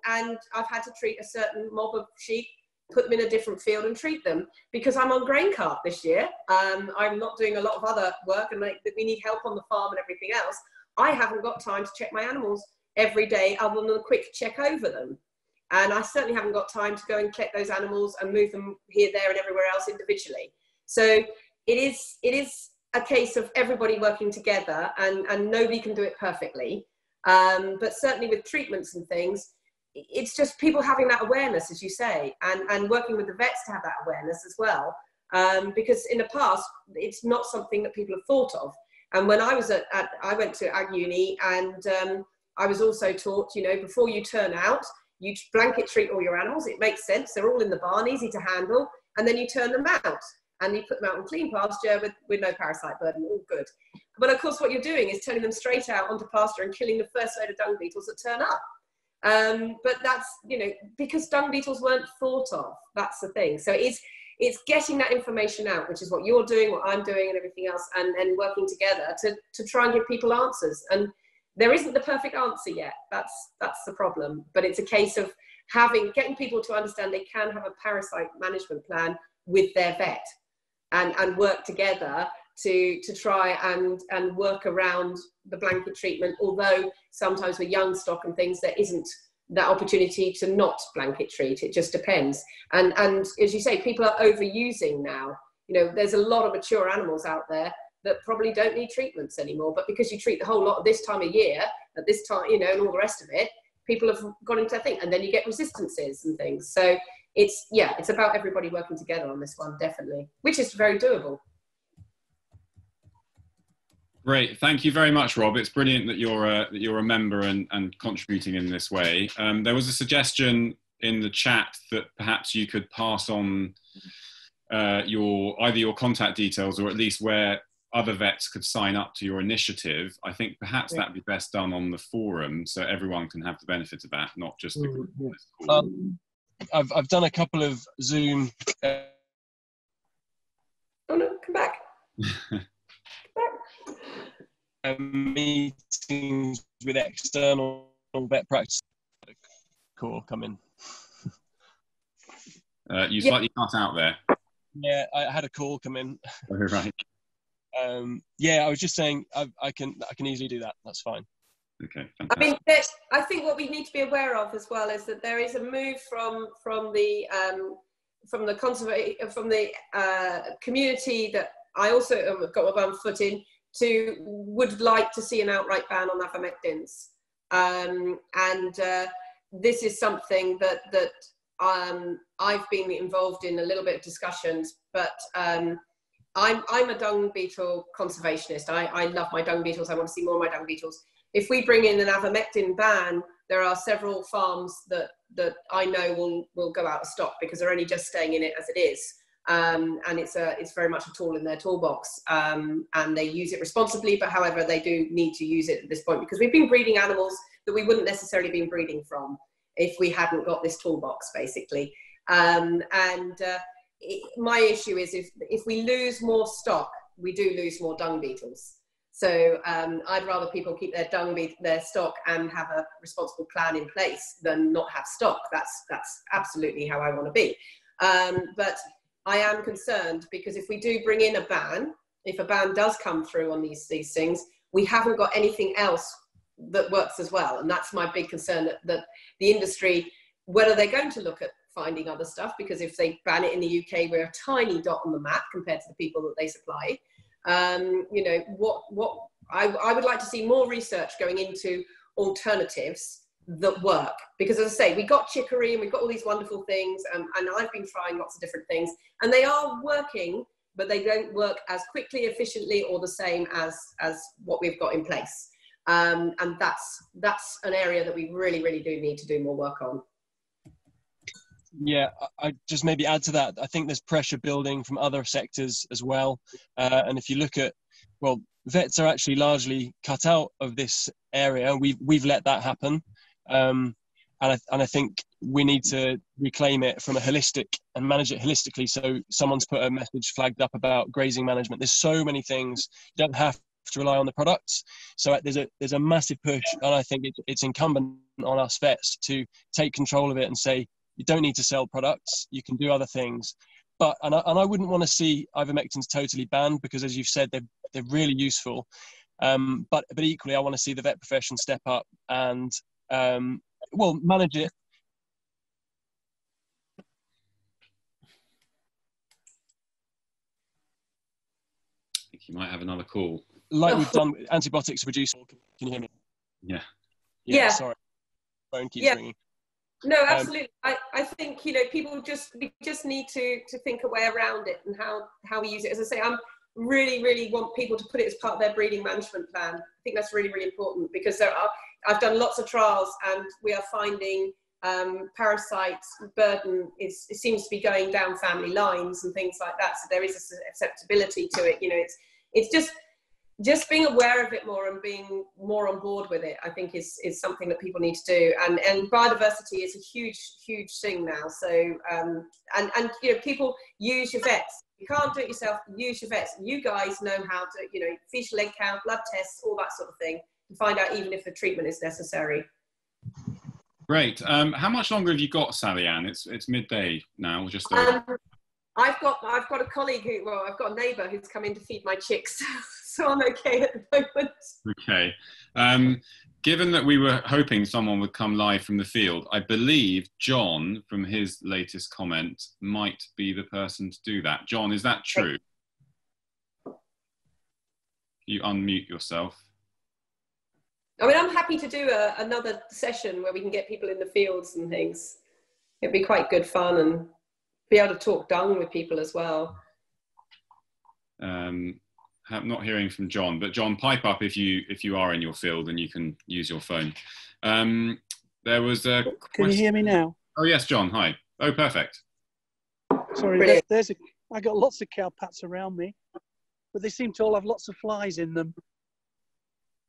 I've had to treat a certain mob of sheep, put them in a different field and treat them because I'm on grain cart this year. I'm not doing a lot of other work and we need help on the farm and everything else. I haven't got time to check my animals every day other than a quick check over them. And I certainly haven't got time to go and collect those animals and move them here, there and everywhere else individually. So it is a case of everybody working together and nobody can do it perfectly. But certainly with treatments and things, it's just people having that awareness, as you say, and working with the vets to have that awareness as well. Because in the past, it's not something that people have thought of. And when I was I went to Ag Uni and I was also taught, you know, before you turn out, you blanket treat all your animals. It makes sense. They're all in the barn, easy to handle. And then you turn them out and you put them out on clean pasture with no parasite burden, all good. But of course, what you're doing is turning them straight out onto pasture and killing the first load of dung beetles that turn up. But that's, you know, because dung beetles weren't thought of, that's the thing. So it's getting that information out, which is what you're doing, what I'm doing and everything else, and working together to try and give people answers. And there isn't the perfect answer yet. That's the problem. But it's a case of getting people to understand they can have a parasite management plan with their vet and work together to try and work around the blanket treatment, although sometimes with young stock and things there isn't that opportunity to not blanket treat. It just depends. And as you say, people are overusing now. You know, there's a lot of mature animals out there that probably don't need treatments anymore, but because you treat the whole lot at this time of year, at this time, you know, and all the rest of it, people have gone into a thing, and then you get resistances and things. So it's about everybody working together on this one, definitely, which is very doable. Great, thank you very much, Rob. It's brilliant that you're a member and contributing in this way. There was a suggestion in the chat that perhaps you could pass on either your contact details or at least where other vets could sign up to your initiative. I think perhaps that'd be best done on the forum so everyone can have the benefit of that, not just the group. I've done a couple of Zoom. Oh no, come back. Meetings with external vet practice. Cool, come in. You slightly cut out there. Yeah, I had a call come in. Oh, right. Yeah, I was just saying I can easily do that. That's fine. Okay. Fantastic. I mean, I think what we need to be aware of as well is that there is a move from the community that I also have got my one foot in, to would like to see an outright ban on avamectins. This is something that I've been involved in a little bit of discussions, but I'm a dung beetle conservationist. I love my dung beetles. I want to see more of my dung beetles. If we bring in an ivermectin ban, there are several farms that I know will go out of stock because they're only just staying in it as it is. And it's very much a tool in their toolbox, and they use it responsibly, but however, they do need to use it at this point because we've been breeding animals that we wouldn't necessarily been breeding from if we hadn't got this toolbox, basically. My issue is if we lose more stock, we do lose more dung beetles. So I'd rather people keep their their stock and have a responsible plan in place than not have stock. That's absolutely how I want to be. But I am concerned because if we do bring in a ban, if a ban does come through on these things, we haven't got anything else that works as well. And that's my big concern, that the industry, whether they're going to look at finding other stuff, because if they ban it in the UK, we're a tiny dot on the map compared to the people that they supply. You know, I would like to see more research going into alternatives that work, because as I say, we got chicory and we've got all these wonderful things, and I've been trying lots of different things, and they are working, but they don't work as quickly, efficiently, or the same as what we've got in place. And that's an area that we really, really do need to do more work on. Yeah, I just maybe add to that. I think there's pressure building from other sectors as well. And if you look at, well, vets are actually largely cut out of this area. We've let that happen. And I think we need to reclaim it from a holistic and manage it holistically. So someone's put a message flagged up about grazing management. There's so many things. You don't have to rely on the products. So there's a massive push, and I think it's incumbent on us vets to take control of it and say, you don't need to sell products, you can do other things. But, and I wouldn't want to see ivermectins totally banned, because as you've said, they're really useful. But equally, I want to see the vet profession step up and well, manage it. I think you might have another call. Like we've done with antibiotics reduce. Can you hear me? Yeah. Yeah. Sorry. Phone keeps ringing. No, absolutely. I think, you know, people we just need to think a way around it and how we use it. As I say, I'm really, really want people to put it as part of their breeding management plan. I think that's really, really important, because I've done lots of trials, and we are finding parasites burden it seems to be going down family lines and things like that. So there is a susceptibility to it. You know, it's just being aware of it more and being more on board with it, I think is something that people need to do. And biodiversity is a huge, huge thing now. So, and you know, people use your vets. You can't do it yourself, use your vets. You guys know how to, you know, faecal egg count, blood tests, all that sort of thing, to find out even if the treatment is necessary. Great. How much longer have you got, Sally-Ann? It's midday now, or just over. I've got a colleague who, well, I've got a neighbour who's come in to feed my chicks, so I'm okay at the moment. Okay. Given that we were hoping someone would come live from the field, I believe John, from his latest comment, might be the person to do that. John, is that true? Can you unmute yourself? I mean, I'm happy to do another session where we can get people in the fields and things. It'd be quite good fun, and be able to talk dung with people as well. I'm not hearing from John, but John, pipe up if you are in your field and you can use your phone. There was a question. Can you hear me now? Oh yes, John. Hi. Oh, perfect. Sorry, I got lots of cowpats around me, but they seem to all have lots of flies in them.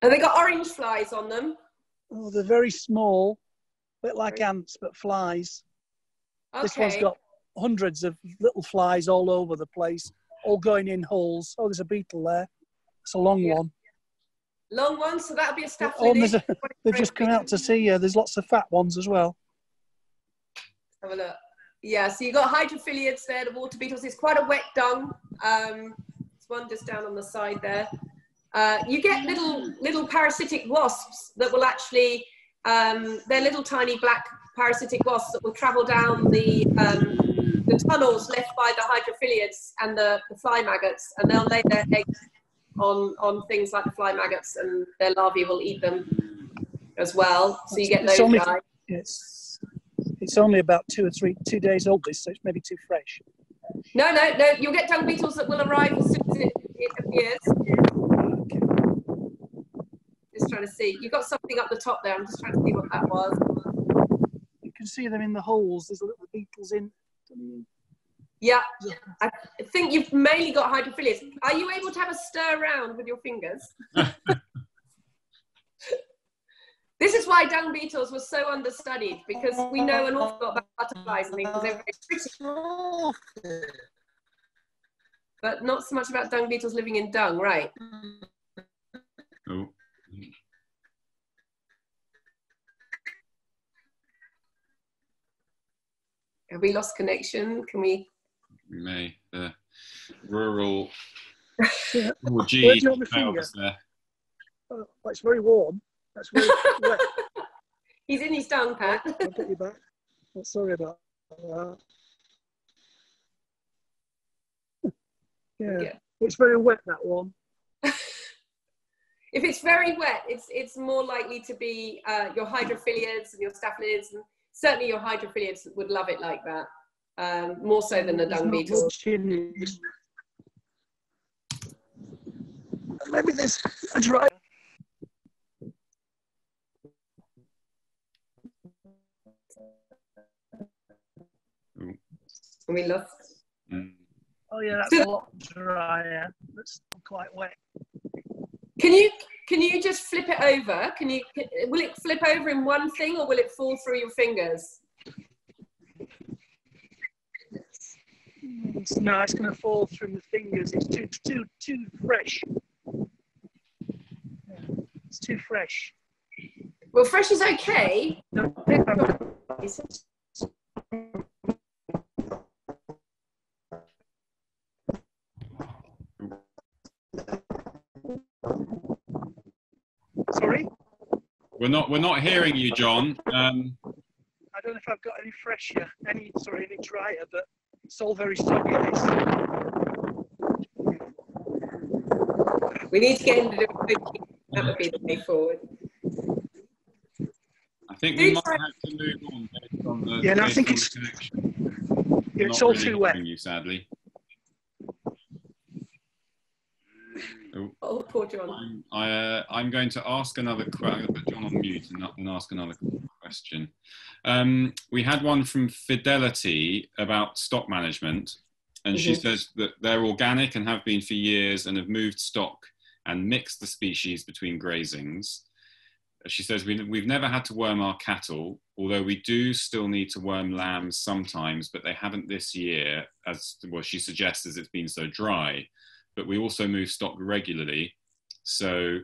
And they got orange flies on them. Oh, they're very small, a bit like ants, but flies. Okay. This one's got hundreds of little flies all over the place, all going in holes. Oh, there's a beetle there. It's a long one. Long one, so that'll be a staph. Oh, they've just come out to see you. There's lots of fat ones as well. Have a look. Yeah, so you've got hydrophiliids there, the water beetles. It's quite a wet dung. There's one just down on the side there. You get little parasitic wasps that will actually, they're little tiny black parasitic wasps that will travel down the tunnels left by the hydrophiliids and the fly maggots, and they'll lay their eggs on things like the fly maggots, and their larvae will eat them as well. So you get those guys. It's only about 2 or 3 days old, so it's maybe too fresh. No, no, no. You'll get dung beetles that will arrive as soon as it appears. Just trying to see. You've got something up the top there. I'm just trying to see what that was. You can see them in the holes. There's little beetles in. Yeah. I think you've mainly got hydrophilias. Are you able to have a stir round with your fingers? This is why dung beetles were so understudied, because we know an awful lot about butterflies and things, because they're very pretty. But not so much about dung beetles living in dung, right? Oh. Have we lost connection? Can we? We may. The rural. Oh, geez. There. Oh, it's very warm. That's really wet. He's in his dung, Pat. I'll get you back. Oh, sorry about that. Yeah, yeah. It's very wet, that one. If it's very wet, it's more likely to be your hydrophiliids and your staphylinids, and certainly your hydrophiliids would love it like that, more so than the dung beetle. Maybe there's a dry. We lost. Oh yeah, that's a lot drier. That's quite wet. Can you just flip it over? Will it flip over in one thing, or will it fall through your fingers? No, it's going to fall through the fingers. It's too fresh. Yeah, it's too fresh. Well, fresh is okay. No, sorry? We're not hearing you, John. I don't know if I've got any fresher, any drier, but it's all very soggy. We need to get into the cooking. That would be the way forward. I think we might have to move on based on the yeah, no, I think it's connection. Yeah, it's all really too wet. You, sadly. Oh, poor John. I'm going to ask another question. I'm going to put John on mute and ask another question. We had one from Fidelity about stock management, and she says that they're organic and have been for years and have moved stock and mixed the species between grazings. She says, we've never had to worm our cattle, although we do still need to worm lambs sometimes, but they haven't this year, as well, she suggests, as it's been so dry. But we also move stock regularly, so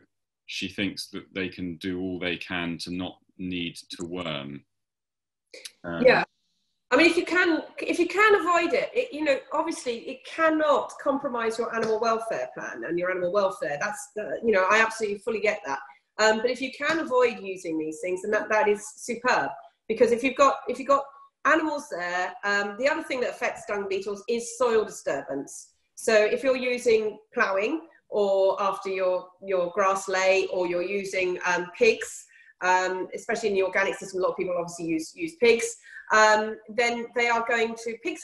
she thinks that they can do all they can to not need to worm. Yeah, I mean, if you can avoid it, you know, obviously it cannot compromise your animal welfare plan and your animal welfare. That's, you know, I absolutely fully get that. But if you can avoid using these things, then that is superb, because if you've got animals there, the other thing that affects dung beetles is soil disturbance. So if you're using ploughing, or after your grass lay, or you're using pigs, especially in the organic system, a lot of people obviously use pigs, then pigs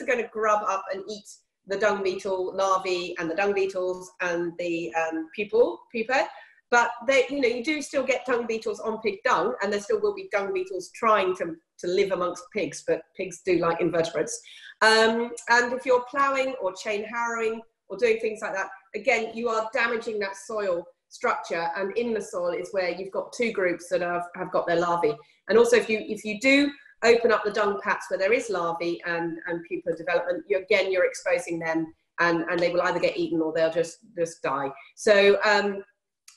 are going to grub up and eat the dung beetle larvae and the dung beetles and the pupae. But you do still get dung beetles on pig dung, and there still will be dung beetles trying to live amongst pigs, but pigs do like invertebrates. And if you're ploughing or chain harrowing or doing things like that, again, you are damaging that soil structure, and in the soil is where you've got two groups that have got their larvae. And also if you do open up the dung pats where there is larvae and pupa development, you're exposing them, and they will either get eaten or they'll just die. So,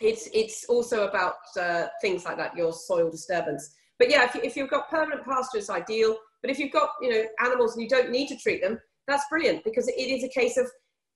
it's also about things like that, your soil disturbance. But yeah, if you've got permanent pasture, it's ideal. But if you've got, you know, animals and you don't need to treat them, that's brilliant, because it is a case of,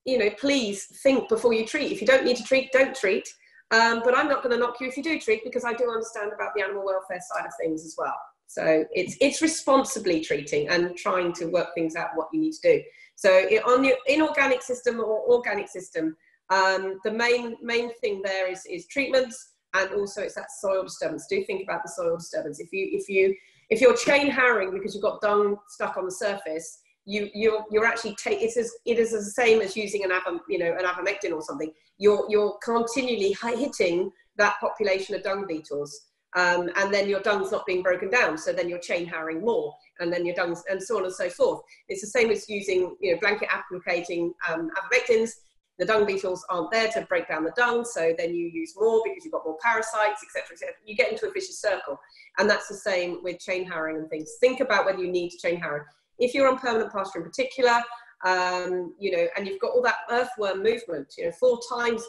you know, please think before you treat. If you don't need to treat, don't treat. But I'm not going to knock you if you do treat, because I do understand about the animal welfare side of things as well. So it's responsibly treating and trying to work things out what you need to do. So on your inorganic system or organic system, the main thing there is treatments, and also it's that soil disturbance. Do think about the soil disturbance. If you're chain harrowing because you've got dung stuck on the surface, you're actually taking it is the same as using an avomectin or something. You're continually hitting that population of dung beetles, and then your dung's not being broken down, so then you're chain harrowing more, and then your dung's, and so on and so forth. It's the same as using, you know, blanket applicating avomectins. The dung beetles aren't there to break down the dung, so then you use more because you've got more parasites, etc., etc. You get into a vicious circle, and that's the same with chain harrowing and things. Think about whether you need to chain harrow. If you're on permanent pasture in particular, you know, and you've got all that earthworm movement, you know, 4 times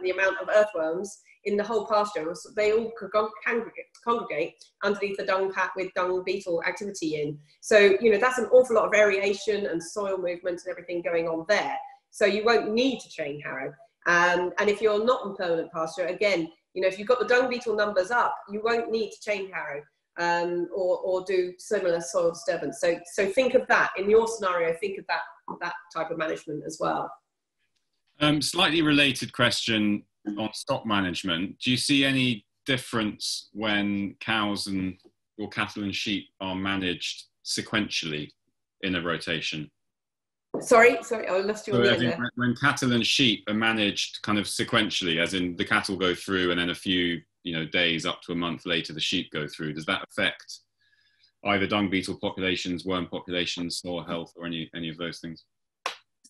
the amount of earthworms in the whole pasture, so they all congregate underneath the dung pat with dung beetle activity in. So, you know, that's an awful lot of variation and soil movement and everything going on there. So you won't need to chain harrow. And if you're not on permanent pasture, again, you know, if you've got the dung beetle numbers up, you won't need to chain harrow or do similar soil disturbance. So think of that in your scenario. Think of that type of management as well. Slightly related question on stock management. Do you see any difference when cows and or cattle and sheep are managed sequentially in a rotation? Sorry, I lost you on there. When cattle and sheep are managed kind of sequentially, as in the cattle go through and then a few, you know, days up to a month later the sheep go through, does that affect either dung beetle populations, worm populations, soil health, or any of those things?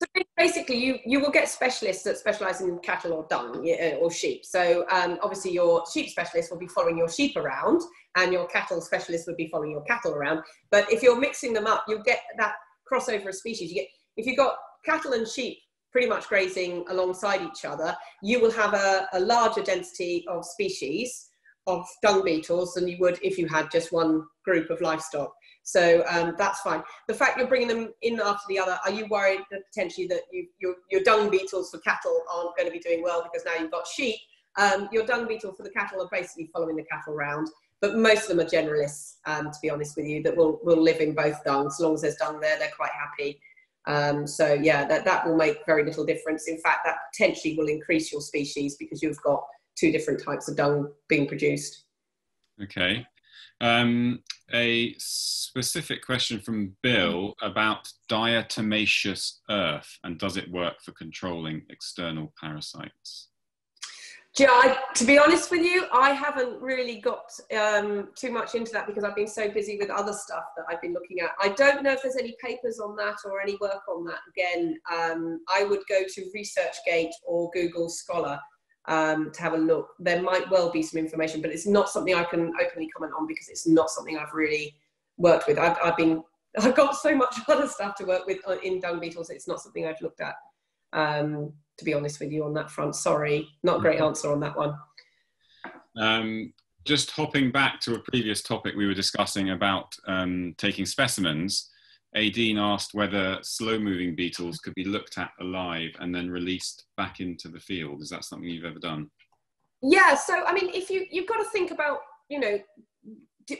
So basically, you will get specialists that specialise in cattle or dung or sheep. So obviously your sheep specialist will be following your sheep around, and your cattle specialist would be following your cattle around. But if you're mixing them up, you'll get that crossover of species. If you've got cattle and sheep pretty much grazing alongside each other, you will have a larger density of species of dung beetles than you would if you had just one group of livestock. So that's fine. The fact you're bringing them in after the other, are you worried that potentially that your dung beetles for cattle aren't going to be doing well because now you've got sheep? Your dung beetle for the cattle are basically following the cattle round, but most of them are generalists, to be honest with you, that will live in both dungs. As long as there's dung there, they're quite happy. So yeah, that will make very little difference. In fact, that potentially will increase your species because you've got 2 different types of dung being produced. Okay. A specific question from Bill about diatomaceous earth and does it work for controlling external parasites? Yeah, to be honest with you, I haven't really got too much into that because I've been so busy with other stuff that I've been looking at. I don't know if there's any papers on that or any work on that. Again, I would go to ResearchGate or Google Scholar to have a look. There might well be some information, but it's not something I can openly comment on because it's not something I've really worked with. I've got so much other stuff to work with in dung beetles. It's not something I've looked at. To be honest with you on that front. Sorry, not a great answer on that one. Just hopping back to a previous topic we were discussing about taking specimens, Aideen asked whether slow-moving beetles could be looked at alive and then released back into the field. Is that something you've ever done? Yeah, so I mean, if you've got to think about, you know,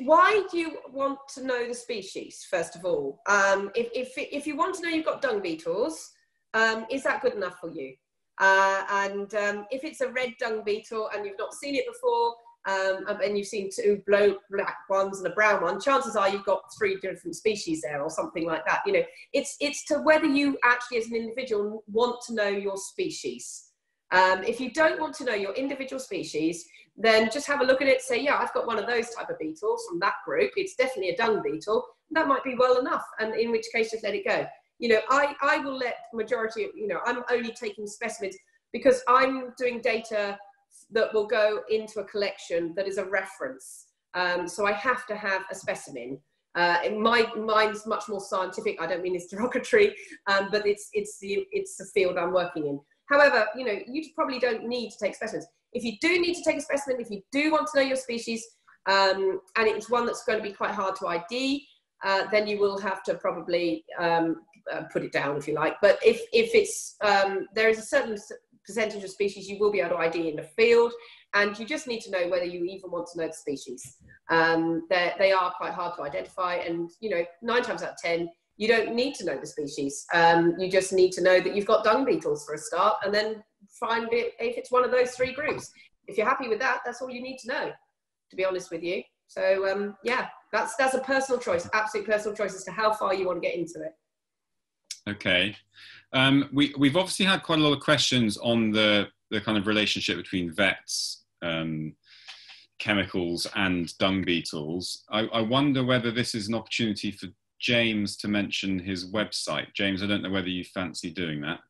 why do you want to know the species, first of all? If you want to know you've got dung beetles, is that good enough for you? And if it's a red dung beetle and you've not seen it before, and you've seen 2 black ones and a brown one, chances are you've got 3 different species there or something like that. You know, it's to whether you actually as an individual want to know your species. If you don't want to know your individual species, then just have a look at it, say, yeah, I've got one of those type of beetles from that group. It's definitely a dung beetle. That might be well enough, and in which case just let it go. You know, I will let majority of, you know, I'm only taking specimens because I'm doing data that will go into a collection that is a reference. So I have to have a specimen. Mine's much more scientific. I don't mean it's derogatory, but it's the field I'm working in. However, you know, you probably don't need to take specimens. If you do need to take a specimen, if you do want to know your species, and it's one that's going to be quite hard to ID, then you will have to probably put it down if you like. But if it's there is a certain percentage of species you will be able to ID in the field, and you just need to know whether you even want to know the species. They are quite hard to identify, and you know, 9 times out of 10 you don't need to know the species. You just need to know that you've got dung beetles for a start, and then find it if it's one of those 3 groups. If you're happy with that, that's all you need to know, to be honest with you. So yeah, that's a personal choice, absolute personal choice as to how far you want to get into it. Okay. We've obviously had quite a lot of questions on the kind of relationship between vets, chemicals and dung beetles. I wonder whether this is an opportunity for James to mention his website. James, I don't know whether you fancy doing that.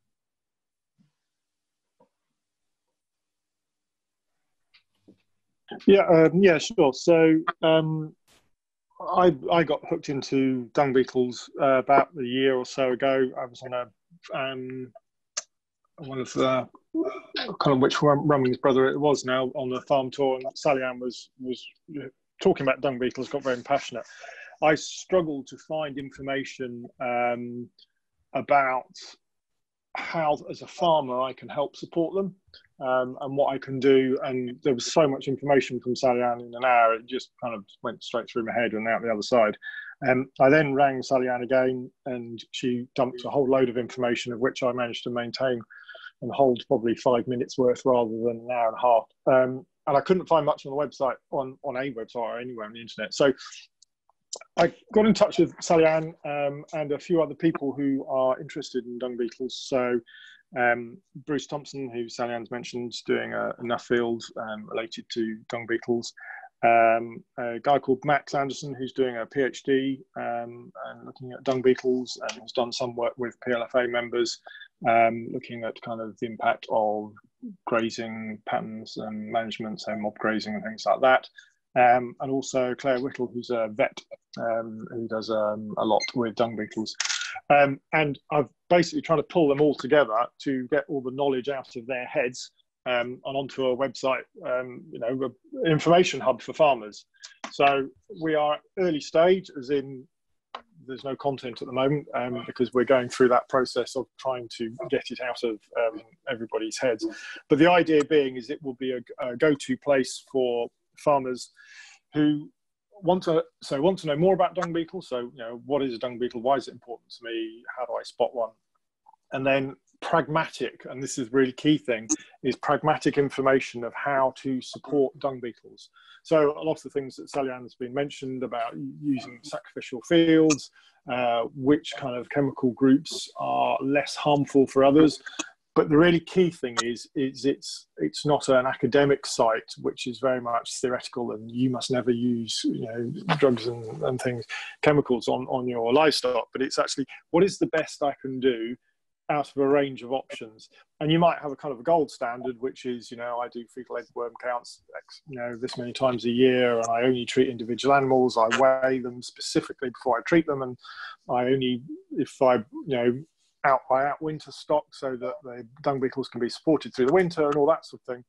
Yeah, yeah, sure. So I got hooked into dung beetles about a year or so ago. I was on a one of the which Rumling's brother it was now on the farm tour, and Sally-Ann was talking about dung beetles, got very passionate. I struggled to find information about how, as a farmer, I can help support them and what I can do. And there was so much information from Sally-Ann in an hour, it just kind of went straight through my head and out the other side. I then rang Sally-Ann again, and she dumped a whole load of information, of which I managed to maintain and hold probably 5 minutes worth rather than an hour and a half. And I couldn't find much on the website, on a website or anywhere on the internet. So I got in touch with Sally-Ann and a few other people who are interested in dung beetles. So Bruce Thompson, who Sally-Ann's mentioned, doing a Nuffield related to dung beetles. A guy called Max Anderson, who's doing a PhD and looking at dung beetles, and has done some work with PLFA members, looking at kind of the impact of grazing patterns and management, so mob grazing and things like that. And also Claire Whittle, who's a vet who does a lot with dung beetles. And I've basically tried to pull them all together to get all the knowledge out of their heads and onto a website, you know, information hub for farmers. So we are early stage, as in there's no content at the moment because we're going through that process of trying to get it out of everybody's heads. But the idea being is it will be a go-to place for farmers who want to know more about dung beetles. So, you know, what is a dung beetle? Why is it important to me? How do I spot one? And then pragmatic, and this is really key thing, is pragmatic information of how to support dung beetles. So a lot of the things that Sally-Ann has been mentioned about using sacrificial fields, which kind of chemical groups are less harmful for others. But the really key thing is it's not an academic site, which is very much theoretical, and you must never use, you know, drugs and things, chemicals on your livestock. But it's actually, what is the best I can do out of a range of options? And you might have a kind of a gold standard, which is, you know, I do fecal egg worm counts, you know, this many times a year, and I only treat individual animals. I weigh them specifically before I treat them, and I only, if I, you know, out winter stock so that the dung beetles can be supported through the winter and all that sort of thing.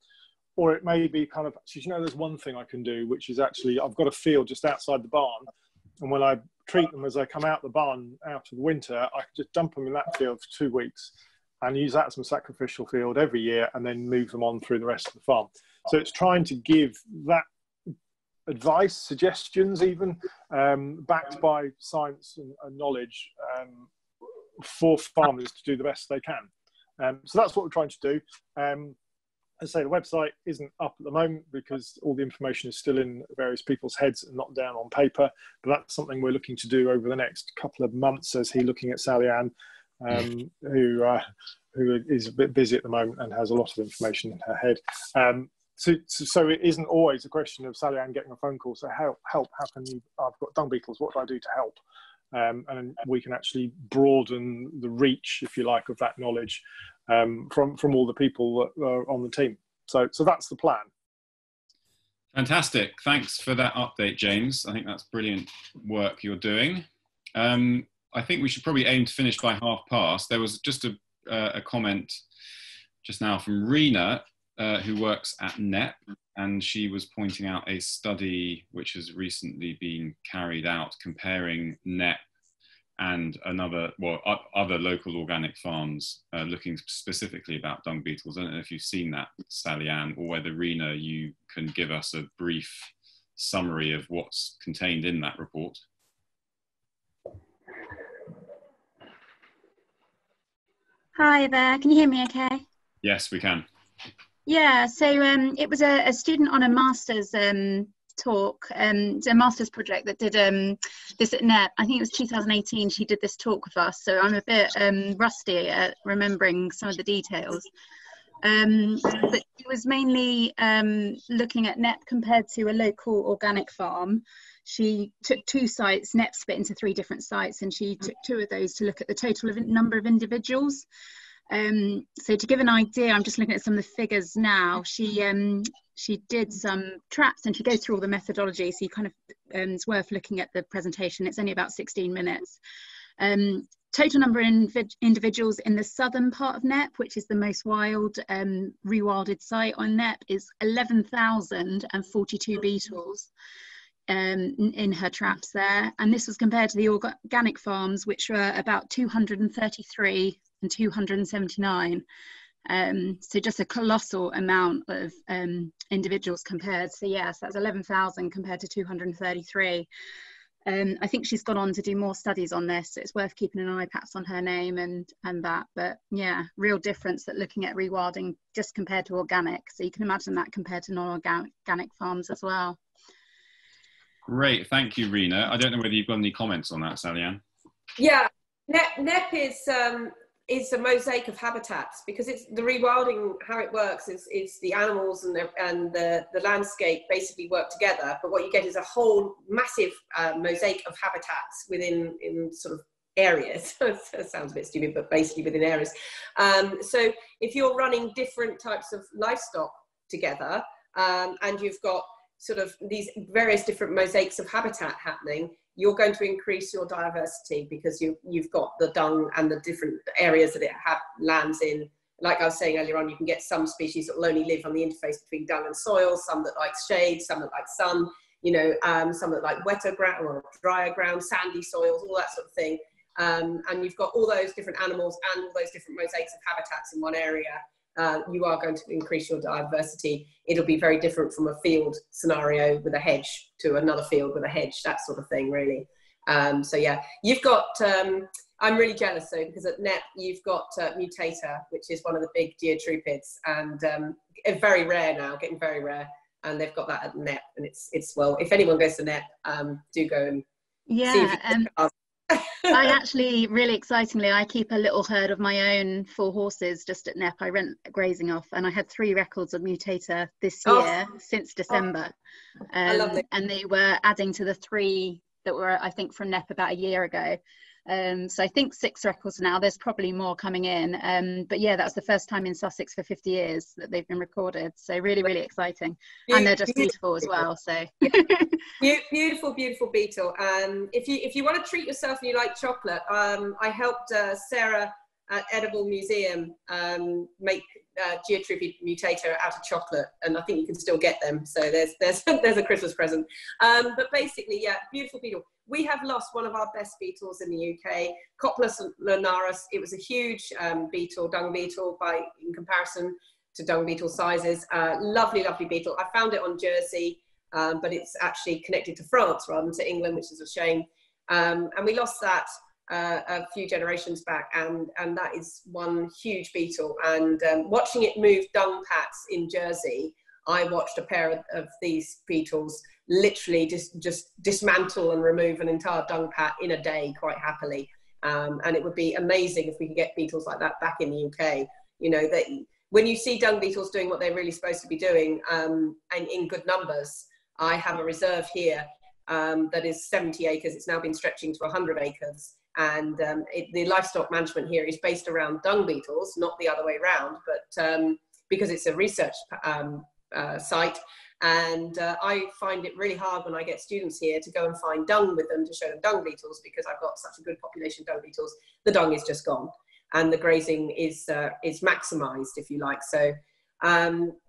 Or it may be kind of, you know, there's one thing I can do, which is actually I've got a field just outside the barn, and when I treat them as they come out the barn out of the winter, I can just dump them in that field for 2 weeks and use that as my sacrificial field every year, and then move them on through the rest of the farm. So it's trying to give that advice, suggestions even, backed by science and knowledge, for farmers to do the best they can. So that's what we're trying to do. As I say, the website isn't up at the moment because all the information is still in various people's heads and not down on paper, but that's something we're looking to do over the next couple of months, as he looking at Sally-Ann, who is a bit busy at the moment and has a lot of information in her head. So it isn't always a question of Sally-Ann getting a phone call, so how can you, I've got dung beetles, what do I do to help? And we can actually broaden the reach, if you like, of that knowledge from all the people that are on the team. So that's the plan. Fantastic. Thanks for that update, James. I think that's brilliant work you're doing. I think we should probably aim to finish by 5:30. There was just a comment just now from Rena, who works at Knepp, and she was pointing out a study which has recently been carried out comparing Knepp and other local organic farms, looking specifically about dung beetles. I don't know if you've seen that, Sally-Ann, or whether, Rena, you can give us a brief summary of what's contained in that report. Hi there, can you hear me okay? Yes, we can. Yeah, so it was a student on a master's talk, it's a master's project that did this at Knepp. I think it was 2018 she did this talk with us, so I'm a bit rusty at remembering some of the details. But she was mainly looking at Knepp compared to a local organic farm. She took two sites, Knepp split into three different sites, and she took two of those to look at the total number of individuals. So to give an idea, I'm just looking at some of the figures now. She did some traps and she goes through all the methodology, so you kind of, it's worth looking at the presentation. It's only about 16 minutes. Total number of individuals in the southern part of Knepp, which is the most wild, rewilded site on Knepp, is 11,042 beetles in her traps there. And this was compared to the organic farms, which were about 233 and 279. So just a colossal amount of individuals compared. So yes, that's 11,000 compared to 233. I think she's gone on to do more studies on this, so it's worth keeping an eye perhaps on her name and that. But yeah, real difference that looking at rewilding just compared to organic. So you can imagine that compared to non-organic farms as well. Great, thank you, Rena. I don't know whether you've got any comments on that, Sally-Ann. Yeah, Knepp is a mosaic of habitats, because it's the rewilding, how it works is the animals and the landscape basically work together, but what you get is a whole massive mosaic of habitats within sort of areas. That sounds a bit stupid, but basically within areas. So if you're running different types of livestock together, and you've got sort of these various different mosaics of habitat happening, you're going to increase your diversity, because you've got the dung and the different areas that it lands in. Like I was saying earlier on, you can get some species that will only live on the interface between dung and soil, some that like shade, some that like sun, you know, some that like wetter ground or drier ground, sandy soils, all that sort of thing. And you've got all those different animals and all those different mosaics of habitats in one area. You are going to increase your diversity. It'll be very different from a field scenario with a hedge to another field with a hedge, that sort of thing, really. So yeah, you've got, I'm really jealous though, because at Knepp you've got Mutator, which is one of the big Geotrupids, and very rare now, getting very rare. And they've got that at Knepp, and it's well, if anyone goes to Knepp, do go and see if you can. I actually, really excitingly, I keep a little herd of my own 4 horses just at Knepp. I rent grazing off, and I had 3 records of Mutator this year, since December. And they were adding to the 3 that were, I think, from Knepp about a year ago. So I think 6 records now. There's probably more coming in. But yeah, that's the first time in Sussex for 50 years that they've been recorded. So really, really exciting. And they're just beautiful as well. So beautiful, beautiful beetle. And if you want to treat yourself and you like chocolate, I helped Sarah at Edible Museum make Geotrupes mutator out of chocolate, and I think you can still get them. So there's there's a Christmas present. But basically, yeah, beautiful beetle. We have lost one of our best beetles in the UK, Copris lunaris. It was a huge beetle, dung beetle, in comparison to dung beetle sizes. Lovely, lovely beetle. I found it on Jersey, but it's actually connected to France rather than to England, which is a shame. And we lost that a few generations back, and that is one huge beetle. And watching it move dung pats in Jersey, I watched a pair of these beetles literally just dismantle and remove an entire dung pat in a day, quite happily. And it would be amazing if we could get beetles like that back in the UK. You know, that when you see dung beetles doing what they're really supposed to be doing, and in good numbers, I have a reserve here that is 70 acres. It's now been stretching to 100 acres. And the livestock management here is based around dung beetles, not the other way around, but because it's a research site. And I find it really hard when I get students here to go and find dung with them to show them dung beetles, because I've got such a good population of dung beetles. The dung is just gone, and the grazing is maximised, if you like. So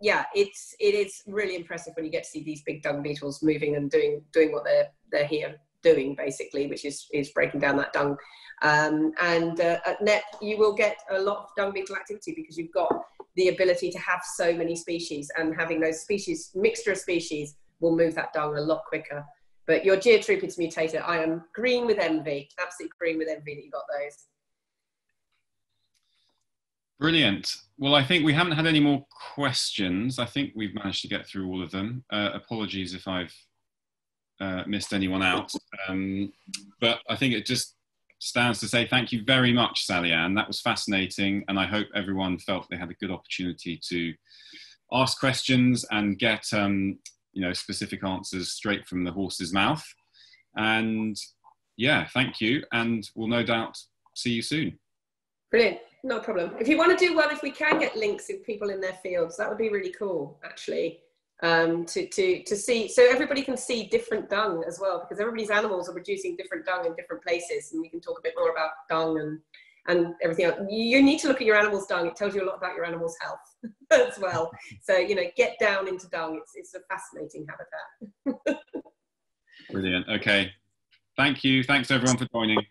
yeah, it is really impressive when you get to see these big dung beetles moving and doing what they're here doing, basically, which is breaking down that dung. And at Knepp you will get a lot of dung beetle activity, because you've got the ability to have so many species, and having those species, mixture of species, will move that dung a lot quicker. But your Geotrupes mutator, I am green with envy, absolutely green with envy that you got those. Brilliant. Well, I think we haven't had any more questions. I think we've managed to get through all of them. Apologies if I've missed anyone out. But I think it just stands to say thank you very much, Sally-Ann. That was fascinating, and I hope everyone felt they had a good opportunity to ask questions and get you know, specific answers straight from the horse's mouth. And yeah, thank you, and we'll no doubt see you soon. Brilliant, no problem. If you want to do well, if we can get links of people in their fields, that would be really cool, actually, to see, so everybody can see different dung as well, because everybody's animals are producing different dung in different places, and we can talk a bit more about dung and everything else. You need to look at your animal's dung. It tells you a lot about your animal's health as well. So, you know, get down into dung. It's a fascinating habitat. Brilliant. Okay. Thank you. Thanks everyone for joining.